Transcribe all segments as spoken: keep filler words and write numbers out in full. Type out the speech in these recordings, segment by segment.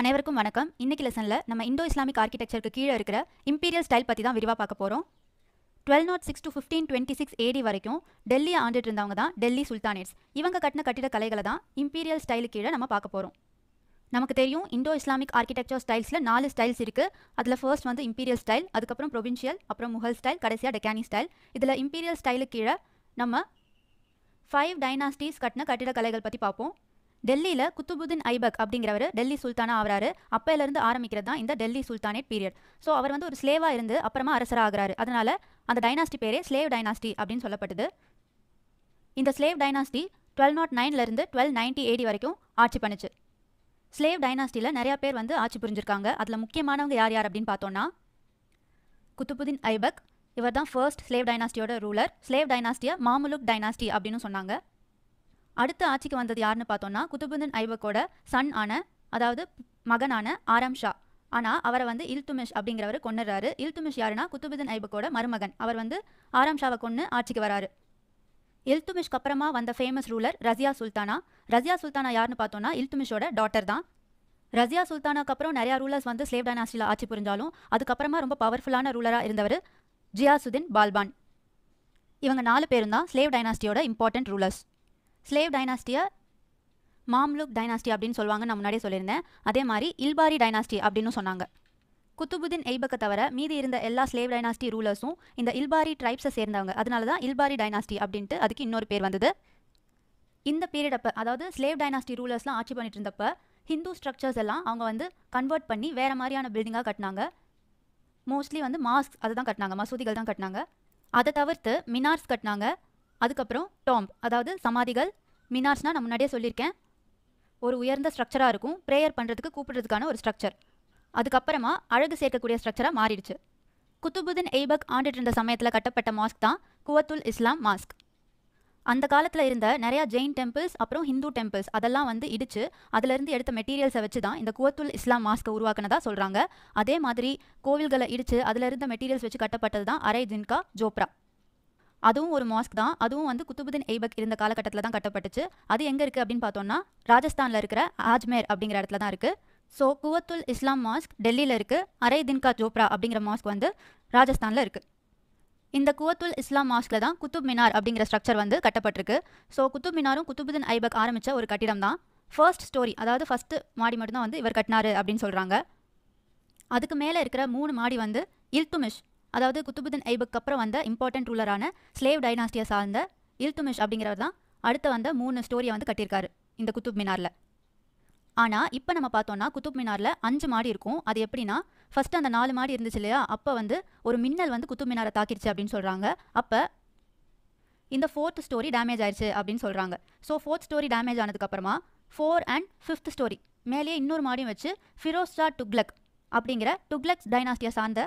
அனைவருக்கும் வணக்கம். இன்னைக்கு லெசனில் நம்ம இந்தோ இஸ்லாமிக் ஆர்கிடெக்சருக்கு கீழே இருக்கிற இம்பீரியல் ஸ்டைல் பற்றி தான் விரிவாக பார்க்க போகிறோம். Twelve naught six to fifteen twenty six AD வரைக்கும் டெல்லியை ஆண்டுட்டு இருந்தவங்க தான் டெல்லி சுல்தானேட்ஸ். இவங்க கட்டின கட்டிட கலைகளை தான் இம்பீரியல் ஸ்டைலு கீழே நம்ம பார்க்க போகிறோம். நமக்கு தெரியும் இந்தோ இஸ்லாமிக் ஆர்கிடெக்சர் ஸ்டைல்ஸில் நாலு ஸ்டைல்ஸ் இருக்குது. அதில் ஃபர்ஸ்ட் வந்து இம்பீரியல் ஸ்டைல், அதுக்கப்புறம் ப்ரொவின்ஷியல், அப்புறம் முகல் ஸ்டைல், கடைசியாக டெக்கானி ஸ்டைல். இதில் இம்பீரியல் ஸ்டைலு கீழே நம்ம ஃபைவ் டைனாஸ்டிஸ் கட்டின கட்டிட கலைகள் பற்றி பார்ப்போம். டெல்லியில் குத்துபுதின் ஐபக் அப்படிங்கிறவர் டெல்லி சுல்தானா ஆகிறாரு. அப்போலேருந்து ஆரம்பிக்கிறது தான் இந்த டெல்லி சுல்தானேட் பீரியட். ஸோ அவர் வந்து ஒரு ஸ்லேவாக இருந்து அப்புறமா அரசராக ஆகிறாரு. அதனால் அந்த டைனாஸ்டி பேரே ஸ்லேவ் டைனாஸ்டி அப்படின்னு சொல்லப்பட்டது. இந்த ஸ்லேவ் டைனாஸ்டி டுவெல் நாட் நைன்லேருந்து டுவெல் நைன்ட்டி ஏடி வரைக்கும் ஆட்சி பண்ணுச்சு. ஸ்லேவ் டைனாஸ்டியில் நிறையா பேர் வந்து ஆட்சி புரிஞ்சிருக்காங்க. அதில் முக்கியமானவங்க யார் யார் அப்படின்னு பார்த்தோன்னா, குத்துபுதின் ஐபக் இவர் தான் ஃபர்ஸ்ட் ஸ்லேவ் டைனாஸ்டியோட ரூலர். ஸ்லேவ் டைனாஸ்டியை மாமுலுக் டைனாஸ்டி அப்படின்னு சொன்னாங்க. அடுத்த ஆட்சிக்கு வந்தது யாருன்னு பார்த்தோன்னா, குத்துபுதின் ஐபக்கோட சன் ஆன, அதாவது மகனான ஆரம் ஷா. ஆனால் அவரை வந்து இல்துமிஷ் அப்படிங்கிறவர் கொண்டுறாரு. இல்துமிஷ் யாருன்னா குத்துபுதின் ஐபக்கோட மருமகன். அவர் வந்து ஆரம் ஷாவை கொண்டு ஆட்சிக்கு வராரு. இல்துமிஷ்க்கு அப்புறமா வந்த ஃபேமஸ் ரூலர் ரஸியா சுல்தானா. ரஸியா சுல்தானா யாருன்னு பார்த்தோன்னா இல்துமிஷோட டாட்டர் தான். ரஸியா சுல்தானாக்கு அப்புறம் நிறையா ரூலர்ஸ் வந்து ஸ்லேவ் டைனாஸ்டியில் ஆட்சி புரிஞ்சாலும் அதுக்கப்புறமா ரொம்ப பவர்ஃபுல்லான ரூலராக இருந்தவர் ஜியாசுதீன் பால்பான். இவங்க நாலு பேரும் தான் ஸ்லேவ் டைனாஸ்டியோட இம்பார்ட்டன்ட் ரூலர்ஸ். ஸ்லேவ் டைனாஸ்டியை மாம்லுக் டைனாஸ்டி அப்படின்னு சொல்லுவாங்க, நான் முன்னாடியே சொல்லியிருந்தேன். அதே மாதிரி இல்பாரி டைனாஸ்டி அப்படின்னு சொன்னாங்க. குத்துபுதின் ஐபக்கை தவிர மீதி இருந்த எல்லா ஸ்லேவ் டைனாஸ்டி ரூலர்ஸும் இந்த இல்பாரி ட்ரைப்ஸை சேர்ந்தவங்க. அதனால தான் இல்பாரி டைனாஸ்டி அப்படின்ட்டு அதுக்கு இன்னொரு பேர் வந்தது. இந்த பீரியட் அப்போ, அதாவது ஸ்லேவ் டைனாஸ்டி ரூலர்ஸ்லாம் ஆட்சி பண்ணிட்டு இருந்தப்போ ஹிந்து ஸ்ட்ரக்சர்ஸ் எல்லாம் அவங்க வந்து கன்வெர்ட் பண்ணி வேறு மாதிரியான பில்டிங்காக கட்டினாங்க. மோஸ்ட்லி வந்து மாஸ்க் அதை தான் கட்டினாங்க, மசூதிகள் தான் கட்டினாங்க. அதை தவிர்த்து மினார்ஸ் கட்டினாங்க. அதுக்கப்புறம் டாம்ப், அதாவது சமாதிகள். மினார்ஸ்னால் நான் முன்னாடியே சொல்லியிருக்கேன், ஒரு உயர்ந்த ஸ்ட்ரக்சராக இருக்கும், ப்ரேயர் பண்ணுறதுக்கு கூப்பிடுறதுக்கான ஒரு ஸ்ட்ரக்சர். அதுக்கப்புறமா அழகு சேர்க்கக்கூடிய ஸ்ட்ரக்சராக மாறிடுச்சு. குத்துபுதின் ஐபக் ஆண்டுட்டு இருந்த சமயத்தில் கட்டப்பட்ட மாஸ்க் தான் குவத்துல் இஸ்லாம் மாஸ்க். அந்த காலத்தில் இருந்த நிறையா ஜெயின் டெம்பிள்ஸ் அப்புறம் ஹிந்து டெம்பிள்ஸ் அதெல்லாம் வந்து இடிச்சு அதிலிருந்து எடுத்த மெட்டீரியல்ஸை வச்சு தான் இந்த குவத்துல் இஸ்லாம் மாஸ்கை உருவாக்குனதாக சொல்கிறாங்க. அதே மாதிரி கோவில்களை இடித்து அதில் இருந்த மெட்டீரியல்ஸ் வச்சு கட்டப்பட்டது தான் அரை ஜின்கா ஜோப்ரா. அதுவும் ஒரு மாஸ்க் தான். அதுவும் வந்து குத்துபுதின் ஐபக் இருந்த காலகட்டத்தில் தான் கட்டப்பட்டுச்சு. அது எங்கே இருக்குது அப்படின்னு பார்த்தோன்னா ராஜஸ்தானில் இருக்கிற ஆஜ்மேர் அப்படிங்கிற இடத்துல தான் இருக்குது. ஸோ குவத்துல் இஸ்லாம் மாஸ்க் டெல்லியில் இருக்குது. அரை தின்கா ஜோப்ரா அப்படிங்கிற மாஸ்க் வந்து ராஜஸ்தானில் இருக்குது. இந்த குவத்துல் இஸ்லாம் மாஸ்கில் தான் குத்துப் மினார் அப்படிங்கிற ஸ்ட்ரக்சர் வந்து கட்டப்பட்டிருக்கு. ஸோ குத்துப் மினாரும் குத்துபுதின் ஐபக் ஆரம்பித்த ஒரு கட்டிடம் தான். ஃபர்ஸ்ட் ஸ்டோரி, அதாவது ஃபஸ்ட்டு மாடி மட்டும்தான் வந்து இவர் கட்டினார் அப்படின்னு சொல்கிறாங்க. அதுக்கு மேலே இருக்கிற மூணு மாடி வந்து இல்துமிஷ், அதாவது குத்துபுதின் ஐபக்கு அப்புறம் வந்த இம்பார்ட்டன்ட் ரூலரான ஸ்லேவ் டைனாஸ்டியை சார்ந்த இல்துமிஷ் அப்படிங்கிறவர் தான் அடுத்த வந்த மூணு ஸ்டோரியை வந்து கட்டியிருக்காரு இந்த குத்துப் மினாரில். ஆனால் இப்போ நம்ம பார்த்தோன்னா குத்துப் மினாரில் அஞ்சு மாடி இருக்கும். அது எப்படின்னா, ஃபஸ்ட்டு அந்த நாலு மாடி இருந்துச்சு இல்லையா, அப்போ வந்து ஒரு மின்னல் வந்து குத்துப் மினாரை தாக்கிடுச்சு அப்படின்னு சொல்கிறாங்க. அப்போ இந்த ஃபோர்த் ஸ்டோரி டேமேஜ் ஆயிடுச்சு அப்படின்னு சொல்கிறாங்க. ஸோ ஃபோர்த் ஸ்டோரி டேமேஜ் ஆனதுக்கப்புறமா ஃபோர் அண்ட் ஃபிஃப்த் ஸ்டோரி மேலேயே இன்னொரு மாடியும் வச்சு ஃபிரோஸ் ஷா டுக்ளக் அப்படிங்கிற டுக்ளக்ஸ் டைனாஸ்டியை சார்ந்த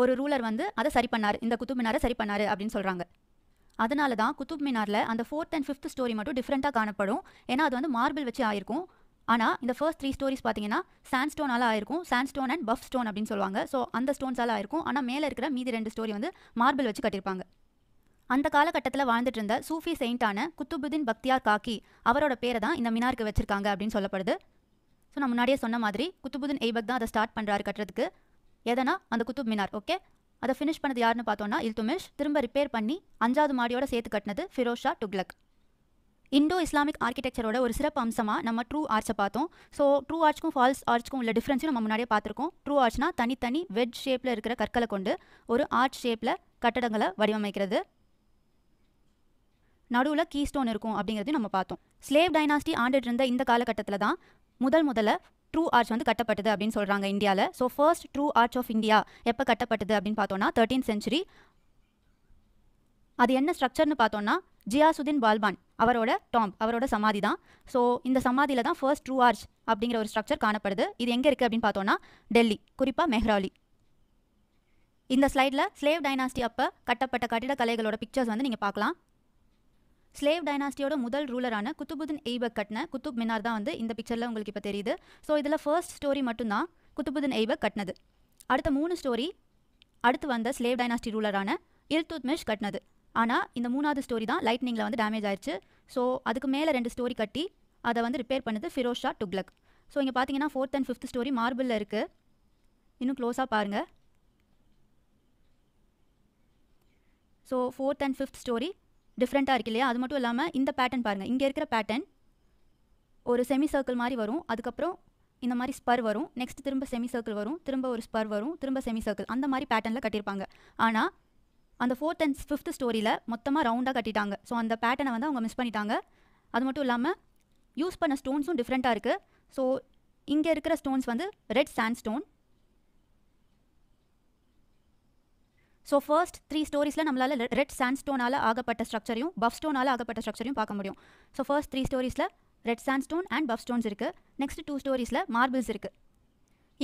ஒரு ரூலர் வந்து அதை சரி பண்ணார், இந்த குத்துப் மினாரை சரி பண்ணார் அப்படின்னு சொல்கிறாங்க. அதனால தான் குத்துப் மினாரில் அந்த ஃபோர்த் அண்ட் ஃபிஃப்த் ஸ்டோரி மட்டும் டிஃப்ரெண்ட்டாக காணப்படும். ஏன்னா அது வந்து மார்பிள் வச்சு ஆயிருக்கும். ஆனால் இந்த ஃபர்ஸ்ட் த்ரீ ஸ்டோரிஸ் பார்த்தீங்கன்னா சாண்ட் ஸ்டோனால் ஆயிருக்கும், sand stone and buff stone அப்படின்னு சொல்லுவாங்க. ஸோ அந்த ஸ்டோன்ஸால் ஆயிருக்கும். ஆனால் மேலே இருக்கிற மீதி ரெண்டு ஸ்டோரி வந்து மார்பிள் வச்சு கட்டியிருப்பாங்க. அந்த காலகட்டத்தில் வாழ்ந்துட்டு இருந்த சூஃபி செயின்டான குத்துபுதின் பக்தியார் காக்கி அவரோட பேரை தான் இந்த மினாருக்கு வச்சிருக்காங்க அப்படின்னு சொல்லப்படுது. ஸோ நான் முன்னாடியே சொன்ன மாதிரி குத்துபுதின் ஐபக் தான் அதை ஸ்டார்ட் பண்ணுறாரு கட்டுறதுக்கு. எதனா அந்த குத்துப் மினார், ஓகே. அதை ஃபினிஷ் பண்ணது யாருன்னு பார்த்தோன்னா இல்துமிஷ். திரும்ப ரிப்பேர் பண்ணி அஞ்சாவது மாடியோட சேர்த்து கட்டினது ஃபிரோஸ் ஷா டுக்ளக். இண்டோ இஸ்லாமிக் ஆர்கிடெக்சரோட ஒரு சிறப்பு அம்சமாக நம்ம ட்ரூ ஆர்ச்சை பார்த்தோம். ஸோ ட்ரூ ஆர்ச்சுக்கும் ஃபால்ஸ் ஆர்ச்சுக்கும் உள்ள டிஃப்ரென்ஸும் நம்ம முன்னாடியே பார்த்துருக்கோம். ட்ரூ ஆர்ச்னா தனித்தனி வெட் ஷேப்பில் இருக்கிற கற்களை கொண்டு ஒரு ஆர்ச் ஷேப்பில் கட்டடங்களை வடிவமைக்கிறது, நடுவில் கீ ஸ்டோன் இருக்கும் அப்படிங்கிறதையும் நம்ம பார்த்தோம். ஸ்லேவ் டைனாஸ்டி ஆண்டுட்டு இருந்த இந்த காலகட்டத்தில் தான் முதல் முதல்ல ட்ரூ ஆர்ச் வந்து கட்டப்பட்டது அப்படின்னு சொல்கிறாங்க இந்தியாவில். So first true arch of India எப்போ கட்டப்பட்டது அப்படின்னு பார்த்தோன்னா தேர்ட்டீன் சென்ச்சுரி. அது என்ன ஸ்ட்ரக்சர்னு பார்த்தோன்னா ஜியாசுதீன் பால்பான் அவரோட டாம்ப், அவரோட சமாதி தான். ஸோ இந்த சமாதியில் தான் ஃபர்ஸ்ட் ட்ரூ ஆர்ச் அப்படிங்கிற ஒரு ஸ்ட்ரக்சர் காணப்படுது. இது எங்கே இருக்குது அப்படின்னு பார்த்தோன்னா டெல்லி, குறிப்பாக மெஹ்ராலி. இந்த ஸ்லைடில் ஸ்லேவ் டைனாஸ்டி அப்போ கட்டப்பட்ட கட்டிட கலைகளோட பிக்சர்ஸ் வந்து நீங்கள் பார்க்கலாம். ஸ்லேவ் டைனாஸ்டியோட முதல் ரூலரான குத்துபுதின் ஐபக் கட்டின குத்துப் மினார் தான் வந்து இந்த பிக்சரில் உங்களுக்கு இப்போ தெரியுது. ஸோ இதில் ஃபர்ஸ்ட் ஸ்டோரி மட்டும்தான் குத்துபுதின் ஐபக் கட்டினது. அடுத்த மூணு ஸ்டோரி அடுத்து வந்த ஸ்லேவ் டைனாஸ்டி ரூலரான இல்துத்மிஷ் கட்டினது. ஆனால் இந்த மூணாவது ஸ்டோரி தான் லைட்னிங்கில் வந்து டேமேஜ் ஆயிடுச்சு. ஸோ அதுக்கு மேலே ரெண்டு ஸ்டோரி கட்டி அதை வந்து ரிப்பேர் பண்ணுது ஃபிரோஸ் ஷா டுக்ளக். ஸோ இங்கே பார்த்தீங்கன்னா ஃபோர்த் அண்ட் ஃபிஃப்த் ஸ்டோரி மார்பிளில் இருக்குது. இன்னும் க்ளோஸாக பாருங்கள். So fourth and fifth storey டிஃப்ரெண்ட்டாக இருக்கு இல்லையா? அது மட்டும் இல்லாமல் இந்த பேட்டர்ன் பாருங்கள். இங்கே இருக்கிற பேட்டர்ன் ஒரு செமி சர்க்கிள் மாதிரி வரும், அதுக்கப்புறம் இந்த மாதிரி ஸ்பர் வரும், நெக்ஸ்ட் திரும்ப செமி சர்க்கிள் வரும், திரும்ப ஒரு ஸ்பர் வரும், திரும்ப செமி சர்க்கிள், அந்த மாதிரி பேட்டர்னில் கட்டியிருப்பாங்க. ஆனால் அந்த ஃபோர்த் அண்ட் ஃபிஃப்த் ஸ்டோரியில் மொத்தமாக ரவுண்டாக கட்டிட்டாங்க. ஸோ அந்த பேட்டர்னை வந்து அவங்க மிஸ் பண்ணிட்டாங்க. அது மட்டும் இல்லாமல் யூஸ் பண்ண ஸ்டோன்ஸும் டிஃப்ரெண்ட்டாக இருக்குது. ஸோ இங்கே இருக்கிற ஸ்டோன்ஸ் வந்து red sand stone. So first three ஸ்டோரிஸில் நம்மளால் ரெட் சாண்ட் ஸ்டோனால் ஆகப்பட்ட ஸ்ட்ரக்சரையும் பஃப் ஸ்டோனால் ஆகப்பட்ட ஸ்ட்ரக்சரையும் பார்க்க முடியும். So first three ஸ்டோரிஸில் red sand stone and buff stones இருக்குது. நெக்ஸ்ட் டூ ஸ்டோரிஸில் மார்பிள்ஸ் இருக்குது.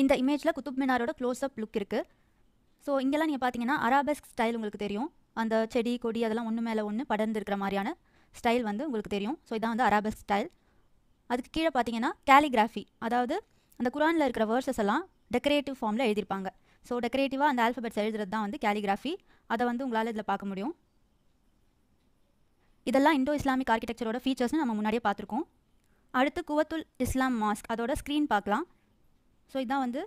இந்த இமேஜில் குத்துப் மினாரோட க்ளோஸ்அப் லுக் இருக்குது. ஸோ இங்கெல்லாம் நீங்கள் பார்த்தீங்கன்னா அராபெஸ்க் ஸ்டைல் உங்களுக்கு தெரியும். அந்த செடி கொடி அதெல்லாம் ஒன்று மேலே ஒன்று படர்ந்து இருக்கிற மாதிரியான ஸ்டைல் வந்து உங்களுக்கு தெரியும். ஸோ இதான் வந்து அராபெஸ்க் ஸ்டைல். அதுக்கு கீழே பார்த்தீங்கன்னா கேலிகிராஃபி, அதாவது அந்த குரானில் இருக்கிற வேர்சஸ் எல்லாம் டெக்கரேட்டிவ் ஃபார்மில் எழுதியிருப்பாங்க. ஸோ டெக்கரேட்டிவாக அந்த ஆல்ஃபபெட்ஸ் எழுதுறது தான் வந்து கேலிகிராஃபி. அதை வந்து உங்களால் இதில் பார்க்க முடியும். இதெல்லாம் இண்டோ இஸ்லாமிக் ஆர்கிடெக்சரோட ஃபீச்சர்ஸ்னு நம்ம முன்னாடியே பார்த்துருக்கோம். அடுத்து குவத்துல் இஸ்லாம் மாஸ்க் அதோட ஸ்க்ரீன் பார்க்கலாம். ஸோ இதுதான் வந்து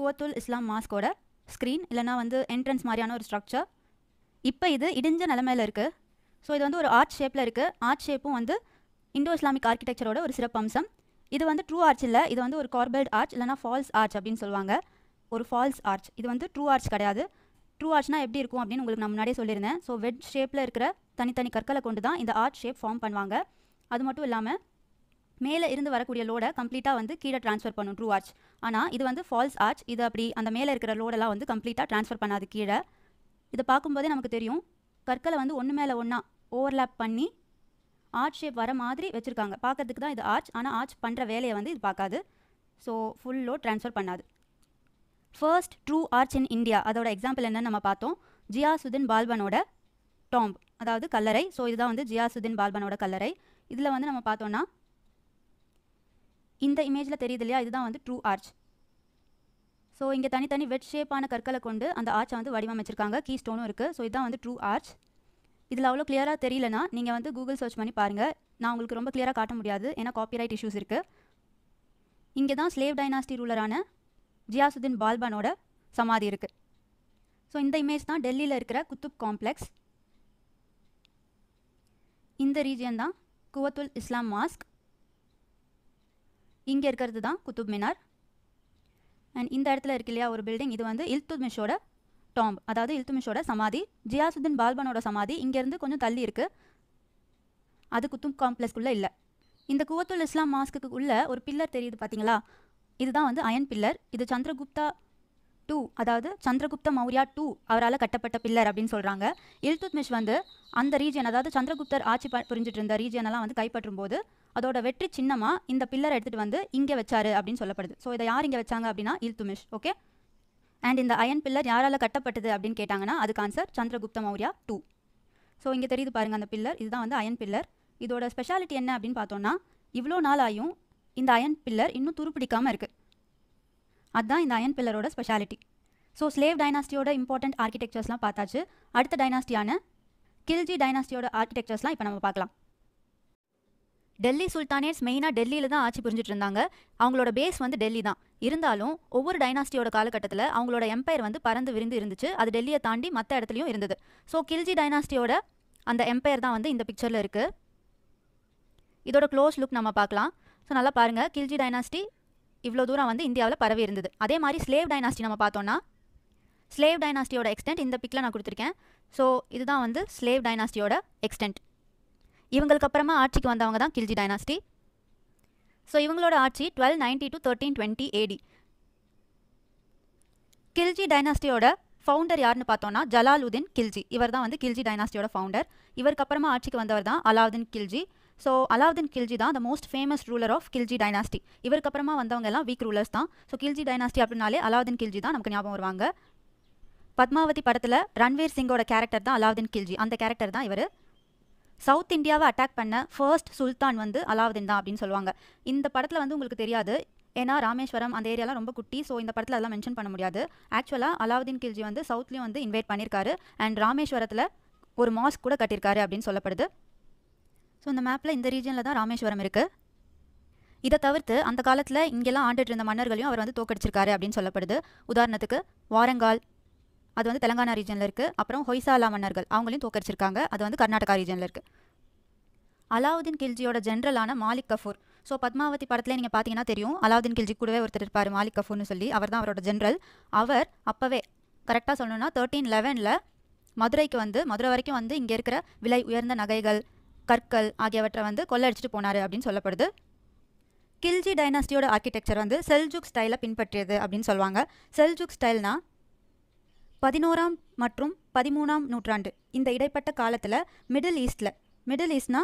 குவத்துல் இஸ்லாம் மாஸ்கோட ஸ்க்ரீன், இல்லைனா வந்து என்ட்ரன்ஸ் மாதிரியான ஒரு ஸ்ட்ரக்சர். இப்போ இது இடிஞ்ச நிலமையில் இருக்குது. ஸோ இது வந்து ஒரு ஆர்ச் ஷேப்பில் இருக்குது. ஆர்ச் ஷேப்பும் வந்து இண்டோ இஸ்லாமிக் ஆர்கிடெக்சரோட ஒரு சிறப்பம்சம். இது வந்து ட்ரூ ஆர்ச் இல்லை, இது வந்து ஒரு கார்பெல்ட் ஆர்ச், இல்லைனா ஃபால்ஸ் ஆர்ச் அப்படின்னு சொல்லுவாங்க. ஒரு ஃபால்ஸ் ஆர்ச், இது வந்து ட்ரூ ஆர்ச் கிடையாது. ட்ரூ ஆர்ச்னா எப்படி இருக்கும் அப்படின்னு உங்களுக்கு நான் முன்னாடியே சொல்லியிருந்தேன். ஸோ வெட் ஷேப்பில் இருக்கிற தனித்தனி கற்களை கொண்டு தான் இந்த ஆர்ச் ஷேப் ஃபார்ம் பண்ணுவாங்க. அது மட்டும் இல்லாமல் மேலே இருந்து வரக்கூடிய லோடை கம்ப்ளீட்டாக வந்து கீழே ட்ரான்ஸ்ஃபர் பண்ணும் ட்ரூ ஆர்ச். ஆனால் இது வந்து ஃபால்ஸ் ஆர்ச், இது அப்படி அந்த மேலே இருக்கிற லோடெல்லாம் வந்து கம்ப்ளீட்டாக ட்ரான்ஸ்ஃபர் பண்ணாது கீழே. இதை பார்க்கும்போதே நமக்கு தெரியும் கற்களை வந்து ஒன்று மேலே ஒன்றா ஓவர்லாப் பண்ணி ஆர்ச் ஷேப் வர மாதிரி வச்சுருக்காங்க. பார்க்கறதுக்கு தான் இது ஆர்ச், ஆனால் ஆர்ச் பண்ணுற வேலையை வந்து இது பார்க்காது. ஸோ ஃபுல் லோட் ட்ரான்ஸ்ஃபர் பண்ணாது. First true arch in India அதோட எக்ஸாம்பிள் என்னென்னு நம்ம பார்த்தோம், ஜியாசுதீன் பால்பனோட டாம்ப், அதாவது கல்லறை. ஸோ இதுதான் வந்து ஜியாசுதீன் பால்பனோட கல்லறை. இதில் வந்து நம்ம பார்த்தோன்னா இந்த இமேஜில் தெரியுது இல்லையா, இதுதான் வந்து ட்ரூ ஆர்ச். ஸோ இங்கே தனித்தனி வெட் ஷேப்பான கற்களை கொண்டு அந்த ஆர்ச்சை வந்து வடிவமைச்சிருக்காங்க, கீ ஸ்டோனும் இருக்குது. ஸோ இதுதான் வந்து ட்ரூ ஆர்ச். இதில் அவ்வளோ கிளியராக தெரியலனா நீங்கள் வந்து கூகுள் சர்ச் பண்ணி பாருங்கள். நான் உங்களுக்கு ரொம்ப கிளியராக காட்ட முடியாது, ஏன்னா காப்பிரைட் இஷ்யூஸ் இருக்குது. இங்கே தான் ஸ்லேவ் டைனாஸ்டி ரூலரான ஜியாசுதீன் பால்பனோட சமாதி இருக்குது. ஸோ இந்த இமேஜ் தான் டெல்லியில் இருக்கிற குத்துப் காம்ப்ளெக்ஸ். இந்த ரீஜியன் தான் குவத்துல் இஸ்லாம் மாஸ்க். இங்கே இருக்கிறது தான் குத்துப் மினார். அண்ட் இந்த இடத்துல இருக்கு இல்லையா ஒரு பில்டிங், இது வந்து இல்துத்மிஷோட டாம்ப், அதாவது இல்துத்மிஷோட சமாதி. ஜியாசுதீன் பால்பனோட சமாதி இங்கேருந்து கொஞ்சம் தள்ளி இருக்குது, அது குத்துப் காம்ப்ளெக்ஸ்க்குள்ளே இல்லை. இந்த குவத்துல் இஸ்லாம் மாஸ்க்கு உள்ளே ஒரு பில்லர் தெரியுது பார்த்தீங்களா, இதுதான் வந்து அயன் பில்லர். இது சந்திரகுப்தா டூ, அதாவது சந்திரகுப்த மௌரியா டூ அவரால் கட்டப்பட்ட பில்லர் அப்படின்னு சொல்கிறாங்க. இல்துத்மிஷ் வந்து அந்த ரீஜியன், அதாவது சந்திரகுப்தர் ஆட்சி புரிஞ்சிட்டு இருந்த ரீஜியனெல்லாம் வந்து கைப்பற்றும் போது அதோட வெற்றி சின்னமாக இந்த பில்லரை எடுத்துகிட்டு வந்து இங்கே வச்சாரு அப்படின்னு சொல்லப்படுது. ஸோ இதை யார் இங்கே வச்சாங்க அப்படின்னா இல்துத்மிஷ். ஓகே, அண்ட் இந்த அயன் பில்லர் யாரால் கட்டப்பட்டது அப்படின்னு கேட்டாங்கன்னா அதுக்கு answer Chandragupta Maurya two. So இங்கே தெரியுது பாருங்கள் அந்த பில்லர், இதுதான் வந்து அயன் பில்லர். இதோட ஸ்பெஷாலிட்டி என்ன அப்படின்னு பார்த்தோன்னா இவ்வளோ நாள் ஆயும் இந்த அயன் பில்லர் இன்னும் துருப்பிடிக்காமல் இருக்குது, அதுதான் இந்த அயன் பில்லரோட ஸ்பெஷாலிட்டி. ஸோ ஸ்லேவ் டைனாஸ்டியோட இம்பார்ட்டண்ட் ஆர்கிடெக்சர்ஸ்லாம் பார்த்தாச்சு. அடுத்த டைனாஸ்டியான கில்ஜி டைனாஸ்டியோட ஆர்கிடெக்சர்ஸ்லாம் இப்போ நம்ம பார்க்கலாம். டெல்லி சுல்தானேட்ஸ் மெயினாக டெல்லியில் தான் ஆட்சி புரிஞ்சிட்டு இருந்தாங்க. அவங்களோட பேஸ் வந்து டெல்லி தான் இருந்தாலும் ஒவ்வொரு டைனாஸ்டியோட காலகட்டத்தில் அவங்களோட எம்பையர் வந்து பறந்து விரிந்து இருந்துச்சு, அது டெல்லியை தாண்டி மற்ற இடத்துலையும் இருந்தது. ஸோ கில்ஜி டைனாஸ்டியோட அந்த எம்பையர் தான் வந்து இந்த பிக்சரில் இருக்குது. இதோட க்ளோஸ் லுக் நம்ம பார்க்கலாம். ஸோ நல்லா பாருங்கள், கில்ஜி டைனாஸ்டி இவ்வளோ தூரம் வந்து இந்தியாவில் பரவி இருந்தது. அதே மாதிரி ஸ்லேவ் டைனாஸ்டி நம்ம பார்த்தோன்னா ஸ்லேவ் டைனாஸ்டியோட எக்ஸ்டென்ட் இந்த பிக்கில் நான் கொடுத்துருக்கேன். ஸோ இதுதான் வந்து ஸ்லேவ் டைனாஸ்டியோட எக்ஸ்டென்ட். இவங்களுக்கு அப்புறமா ஆட்சிக்கு வந்தவங்க தான் கில்ஜி டைனாஸ்டி. ஸோ இவங்களோட ஆட்சி twelve ninety to thirteen twenty AD. Khilji டைனாஸ்டியோட ஃபவுண்டர் யாருன்னு பார்த்தோன்னா ஜலாலுதீன் கில்ஜி, இவர் தான் வந்து கில்ஜி டைனாஸ்டியோட ஃபவுண்டர். இவருக்கு அப்புறமா ஆட்சிக்கு வந்தவர் தான் அலாவுதீன் கில்ஜி. ஸோ அலாவுதீன் கில்ஜி தான் the most famous ruler of Khilji dynasty. இவருக்கு அப்புறமா வந்தவங்க எல்லாம் வீக் ரூலர்ஸ் தான். ஸோ கில்ஜி டைனாஸ்டி அப்படின்னாலே அலாவுதீன் கில்ஜி தான் நமக்கு ஞாபகம் வருவாங்க. பத்மாவதி படத்தில் ரன்வீர் சிங்கோட கேரக்டர் தான் அலாவுதீன் கில்ஜி, அந்த கேரக்டர் தான் இவர். சவுத் இந்தியாவை அட்டாக் பண்ண ஃபர்ஸ்ட் சுல்தான் வந்து அலாவுதீன் தான் அப்படின்னு சொல்லுவாங்க. இந்த படத்தில் வந்து உங்களுக்கு தெரியாது, ஏன்னா ராமேஸ்வரம் அந்த ஏரியாலாம் ரொம்ப குட்டி. ஸோ இந்த படத்தில் அதெல்லாம் மென்ஷன் பண்ண முடியாது. ஆக்சுவலாக அலாவுதீன் கில்ஜி வந்து சவுத்லேயும் வந்து இன்வைட் பண்ணியிருக்காரு, அண்ட் ராமேஸ்வரத்தில் ஒரு மாஸ்க் கூட கட்டியிருக்காரு அப்படின்னு சொல்லப்படுது. ஸோ இந்த மேப்பில் இந்த ரீஜனில் தான் ராமேஸ்வரம் இருக்குது. இதை தவிர்த்து அந்த காலத்தில் இங்கெல்லாம் ஆண்டுட்டு இருந்த மன்னர்களையும் அவர் வந்து தோக்கடிச்சிருக்காரு அப்படின்னு சொல்லப்படுது. உதாரணத்துக்கு வாரங்கால், அது வந்து தெலங்கானா ரீஜனில் இருக்குது. அப்புறம் ஹொய்சாலா மன்னர்கள், அவங்களையும் தோக்கடிச்சிருக்காங்க. அது வந்து கர்நாடகா ரீஜனில் இருக்குது. அலாவுதீன் கில்ஜியோட ஜென்ரலான மாலிக் கஃபூர், ஸோ பத்மாவதி படத்தில் நீங்கள் பார்த்தீங்கன்னா தெரியும், அலாவுதீன் கில்ஜி கூடவே ஒருத்தர் இருப்பார் மாலிக் கஃபூர்னு சொல்லி, அவர் தான் அவரோட ஜென்ரல். அவர் அப்போவே கரெக்டாக சொல்லணும்னா தேர்ட்டீன் லெவனில் மதுரைக்கு வந்து மதுரை வரைக்கும் வந்து இங்கே இருக்கிற விலை உயர்ந்த நகைகள், கற்கள் ஆகியவற்றை வந்து கொள்ளடிச்சிட்டு போனார் அப்படின்னு சொல்லப்படுது. கில்ஜி டைனாஸ்டியோட ஆர்கிடெக்சர் வந்து செல்ஜுக் ஸ்டைலை பின்பற்றியது அப்படின்னு சொல்லுவாங்க. செல்ஜுக் ஸ்டைல்னா பதினோராம் மற்றும் பதிமூணாம் நூற்றாண்டு இந்த இடைப்பட்ட காலத்தில் மிடில் ஈஸ்டில், மிடில் ஈஸ்ட்னா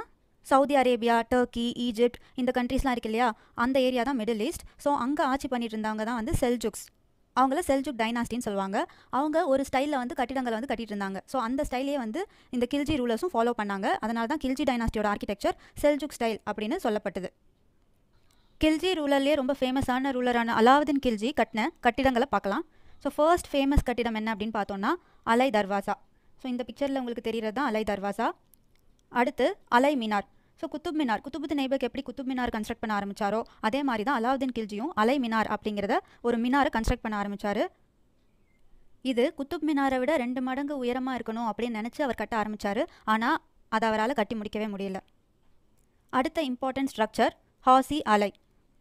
சவுதி அரேபியா, டர்க்கி, ஈஜிப்ட் இந்த கண்ட்ரீஸ்லாம் இருக்கு இல்லையா, அந்த ஏரியா தான் மிடில் ஈஸ்ட். ஸோ அங்கே ஆட்சி பண்ணிட்டு இருந்தவங்க தான் வந்து செல்ஜுக்ஸ். அவங்கள செல்ஜுக் டைனாஸ்டின்னு சொல்லுவாங்க. அவங்க ஒரு ஸ்டைலில் வந்து கட்டிடங்களை வந்து கட்டிட்டு இருந்தாங்க. ஸோ அந்த ஸ்டைலே வந்து இந்த கில்ஜி ரூலர்ஸும் ஃபாலோ பண்ணாங்க. அதனால தான் கில்ஜி டைனாஸ்டியோட ஆர்கிடெக்சர் செல்ஜுக் ஸ்டைல் அப்படின்னு சொல்லப்பட்டது. கில்ஜி ரூலர்லேயே ரொம்ப ஃபேமஸான ரூலரான அலாவுதீன் கில்ஜி கட்டின கட்டிடங்களை பார்க்கலாம். ஸோ ஃபர்ஸ்ட் ஃபேமஸ் கட்டிடம் என்ன அப்படின்னு பார்த்தோன்னா அலை தர்வாசா. ஸோ இந்த பிக்சரில் உங்களுக்கு தெரிகிறது தான் அலை தர்வாசா. அடுத்து அலை மினார். ஸோ குத்துப் மினார், குத்துபுதின் ஐபக் எப்படி குத்துப் மினார் கன்ஸ்ட்ரக்ட் பண்ண ஆரம்பித்தாரோ அதே மாதிரி தான் அலாவுதீன் கில்ஜியும் அலை மினார் அப்படிங்கிறத ஒரு மினாரை கன்ஸ்ட்ரக்ட் பண்ண ஆரம்பித்தார். இது குத்துப் மினாரை விட ரெண்டு மடங்கு உயரமாக இருக்கணும் அப்படின்னு நினச்சி அவர் கட்ட ஆரம்பித்தார். ஆனால் அதை அவரால் கட்டி முடிக்கவே முடியல. அடுத்த இம்பார்ட்டன்ட் ஸ்ட்ரக்சர் ஹாசி அலை.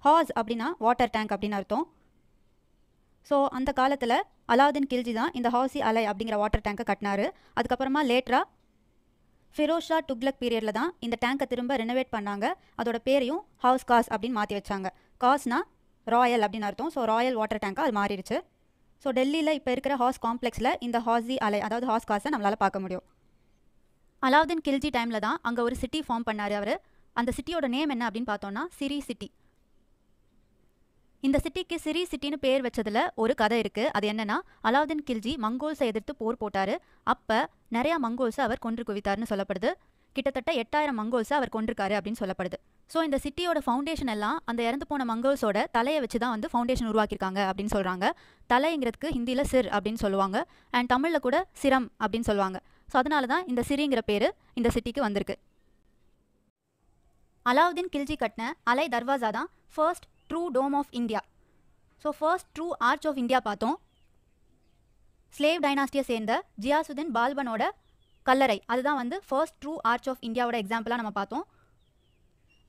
ஹாஸ் அப்படின்னா வாட்டர் டேங்க் அப்படின்னு அர்த்தம். ஸோ அந்த காலத்தில் அலாவுதீன் கில்ஜி தான் இந்த ஹாசி அலை அப்படிங்கிற வாட்டர் டேங்கை கட்டினார். அதுக்கப்புறமா லேட்டராக ஃபிரோஸ் ஷா துக்ளக் பீரியடில் தான் இந்த டேங்கை திரும்ப ரெனோவேட் பண்ணாங்க. அதோட பேரையும் ஹவுஸ் காஸ் அப்படின்னு மாற்றி வச்சாங்க. காஸ்னா ராயல் அப்படின்னு அர்த்தம். ஸோ ராயல் வாட்டர் டேங்காக அது மாறிடுச்சு. ஸோ டெல்லியில் இப்போ இருக்கிற ஹாஸ் காம்ப்ளெக்ஸில் இந்த ஹாஸி அலை, அதாவது ஹாஸ் காஸை நம்மளால் பார்க்க முடியும். அலாவுதீன் கில்ஜி டைமில் தான் அங்கே ஒரு சிட்டி ஃபார்ம் பண்ணார் அவர். அந்த சிட்டியோட நேம் என்ன அப்படின்னு பார்த்தோன்னா சிரி சிட்டி. இந்த சிட்டிக்கு சிரி சிட்டின்னு பேர் வச்சதில் ஒரு கதை இருக்குது. அது என்னென்னா அலாவுதீன் கில்ஜி மங்கோல்ஸை எதிர்த்து போர் போட்டார். அப்போ நிறையா மங்கோல்ஸை அவர் கொன்று குவித்தார்னு சொல்லப்படுது. கிட்டத்தட்ட எட்டாயிரம் மங்கோல்ஸை அவர் கொன்றிருக்காரு அப்படின்னு சொல்லப்படுது. ஸோ இந்த சிட்டியோட ஃபவுண்டேஷன் எல்லாம் அந்த இறந்து போன மங்கோல்ஸோட தலையை வச்சு தான் வந்து ஃபவுண்டேஷன் உருவாக்கியிருக்காங்க அப்படின்னு சொல்கிறாங்க. தலைங்கிறதுக்கு ஹிந்தியில் சிர் அப்படின்னு சொல்லுவாங்க, அண்ட் தமிழில் கூட சிரம் அப்படின்னு சொல்லுவாங்க. ஸோ அதனால தான் இந்த சிரிங்கிற பேர் இந்த சிட்டிக்கு வந்திருக்கு. அலாவுதீன் கில்ஜி கட்டின அலை தர்வாசா தான் first true dome of India. So first true arch of India பார்த்தோம். ஸ்லேவ் டைனாஸ்டியை சேர்ந்த ஜியாசுதீன் பால்பனோட கல்லறை, அதுதான் வந்து ஃபர்ஸ்ட் ட்ரூ ஆர்ச் ஆஃப் இந்தியாவோட எக்ஸாம்பிளாக நம்ம பார்த்தோம்.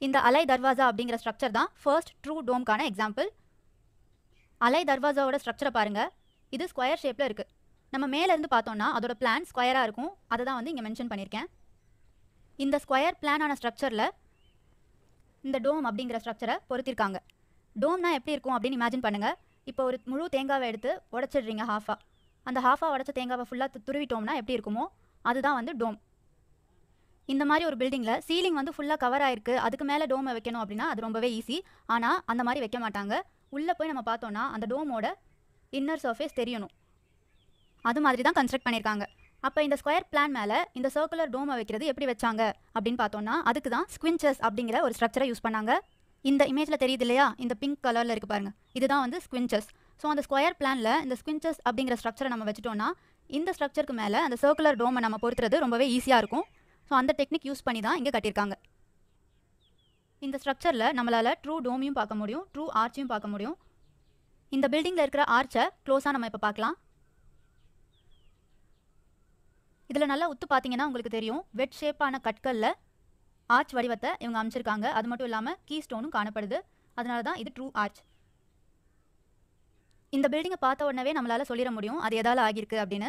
இந்த அலை தர்வாசா அப்படிங்கிற ஸ்ட்ரக்சர் தான் ஃபர்ஸ்ட் ட்ரூ டோம்கான எக்ஸாம்பிள். அலை தர்வாசாவோட ஸ்ட்ரக்சரை பாருங்கள். இது ஸ்கொயர் ஷேப்பில் இருக்குது. நம்ம மேலேருந்து பார்த்தோம்னா அதோட பிளான் ஸ்கொயராக இருக்கும். அதை தான் வந்து இங்கே மென்ஷன் பண்ணியிருக்கேன். இந்த ஸ்கொயர் பிளானான ஸ்ட்ரக்சரில் இந்த டோம் அப்படிங்கிற ஸ்ட்ரக்சரை பொருத்திருக்காங்க. டோம்னா எப்படி இருக்கும் அப்படின்னு இமேஜின் பண்ணுங்கள். இப்போ ஒரு முழு தேங்காவை எடுத்து உடச்சிடுறீங்க ஹாஃபாக. அந்த ஹாஃபாக உடச்ச தேங்காவை ஃபுல்லாக துருவிட்டோம்னா எப்படி இருக்குமோ அதுதான் வந்து டோம். இந்த மாதிரி ஒரு பில்டிங்கில் சீலிங் வந்து ஃபுல்லாக கவர் ஆகிருக்கு, அதுக்கு மேலே டோமை வைக்கணும் அப்படின்னா அது ரொம்பவே ஈஸி. ஆனால் அந்த மாதிரி வைக்க மாட்டாங்க. உள்ளே போய் நம்ம பார்த்தோன்னா அந்த டோமோட இன்னர் சர்ஃபேஸ் தெரியணும். அது மாதிரி தான் கன்ஸ்ட்ரக்ட் பண்ணியிருக்காங்க. அப்போ இந்த ஸ்கொயர் பிளான் மேலே இந்த சர்க்குலர் டோமை வைக்கிறது எப்படி வச்சாங்க அப்படின்னு பார்த்தோன்னா அதுக்கு தான் ஸ்குவின்ச்சஸ் அப்படிங்கிற ஒரு ஸ்ட்ரக்சரை யூஸ் பண்ணாங்க. இந்த இமேஜில் தெரியுது இல்லையா, இந்த பிங்க் கலரில் இருக்குது பாருங்கள், இதுதான் வந்து ஸ்குவின்ச்சஸ். ஸோ அந்த ஸ்கொயர் பிளானில் இந்த ஸ்குவின்ச்சஸ் அப்படிங்கிற ஸ்ட்ரக்சரை நம்ம வச்சுட்டோன்னா இந்த ஸ்ட்ரக்சருக்கு மேலே அந்த சர்க்குலர் டோமை நம்ம பொறுத்துறது ரொம்பவே ஈஸியாக இருக்கும். ஸோ அந்த டெக்னிக் யூஸ் பண்ணி தான் இங்கே கட்டியிருக்காங்க. இந்த ஸ்ட்ரக்சரில் நம்மளால் ட்ரூ டோமையும் பார்க்க முடியும், ட்ரூ ஆர்ச்சையும் பார்க்க முடியும். இந்த பில்டிங்கில் இருக்கிற ஆர்ச்சை க்ளோஸாக நம்ம இப்போ பார்க்கலாம். இதில் நல்லா உத்து பார்த்தீங்கன்னா உங்களுக்கு தெரியும், வெட் ஷேப்பான கற்களில் ஆர்ச் வடிவத்தை இவங்க அமைச்சிருக்காங்க. அது மட்டும் இல்லாமல் கீ ஸ்டோனும் காணப்படுது. அதனால தான் இது ட்ரூ ஆர்ச். இந்த பில்டிங்கை பார்த்த உடனே நம்மளால் சொல்லிட முடியும் அது எதால் ஆகியிருக்கு அப்படின்னு.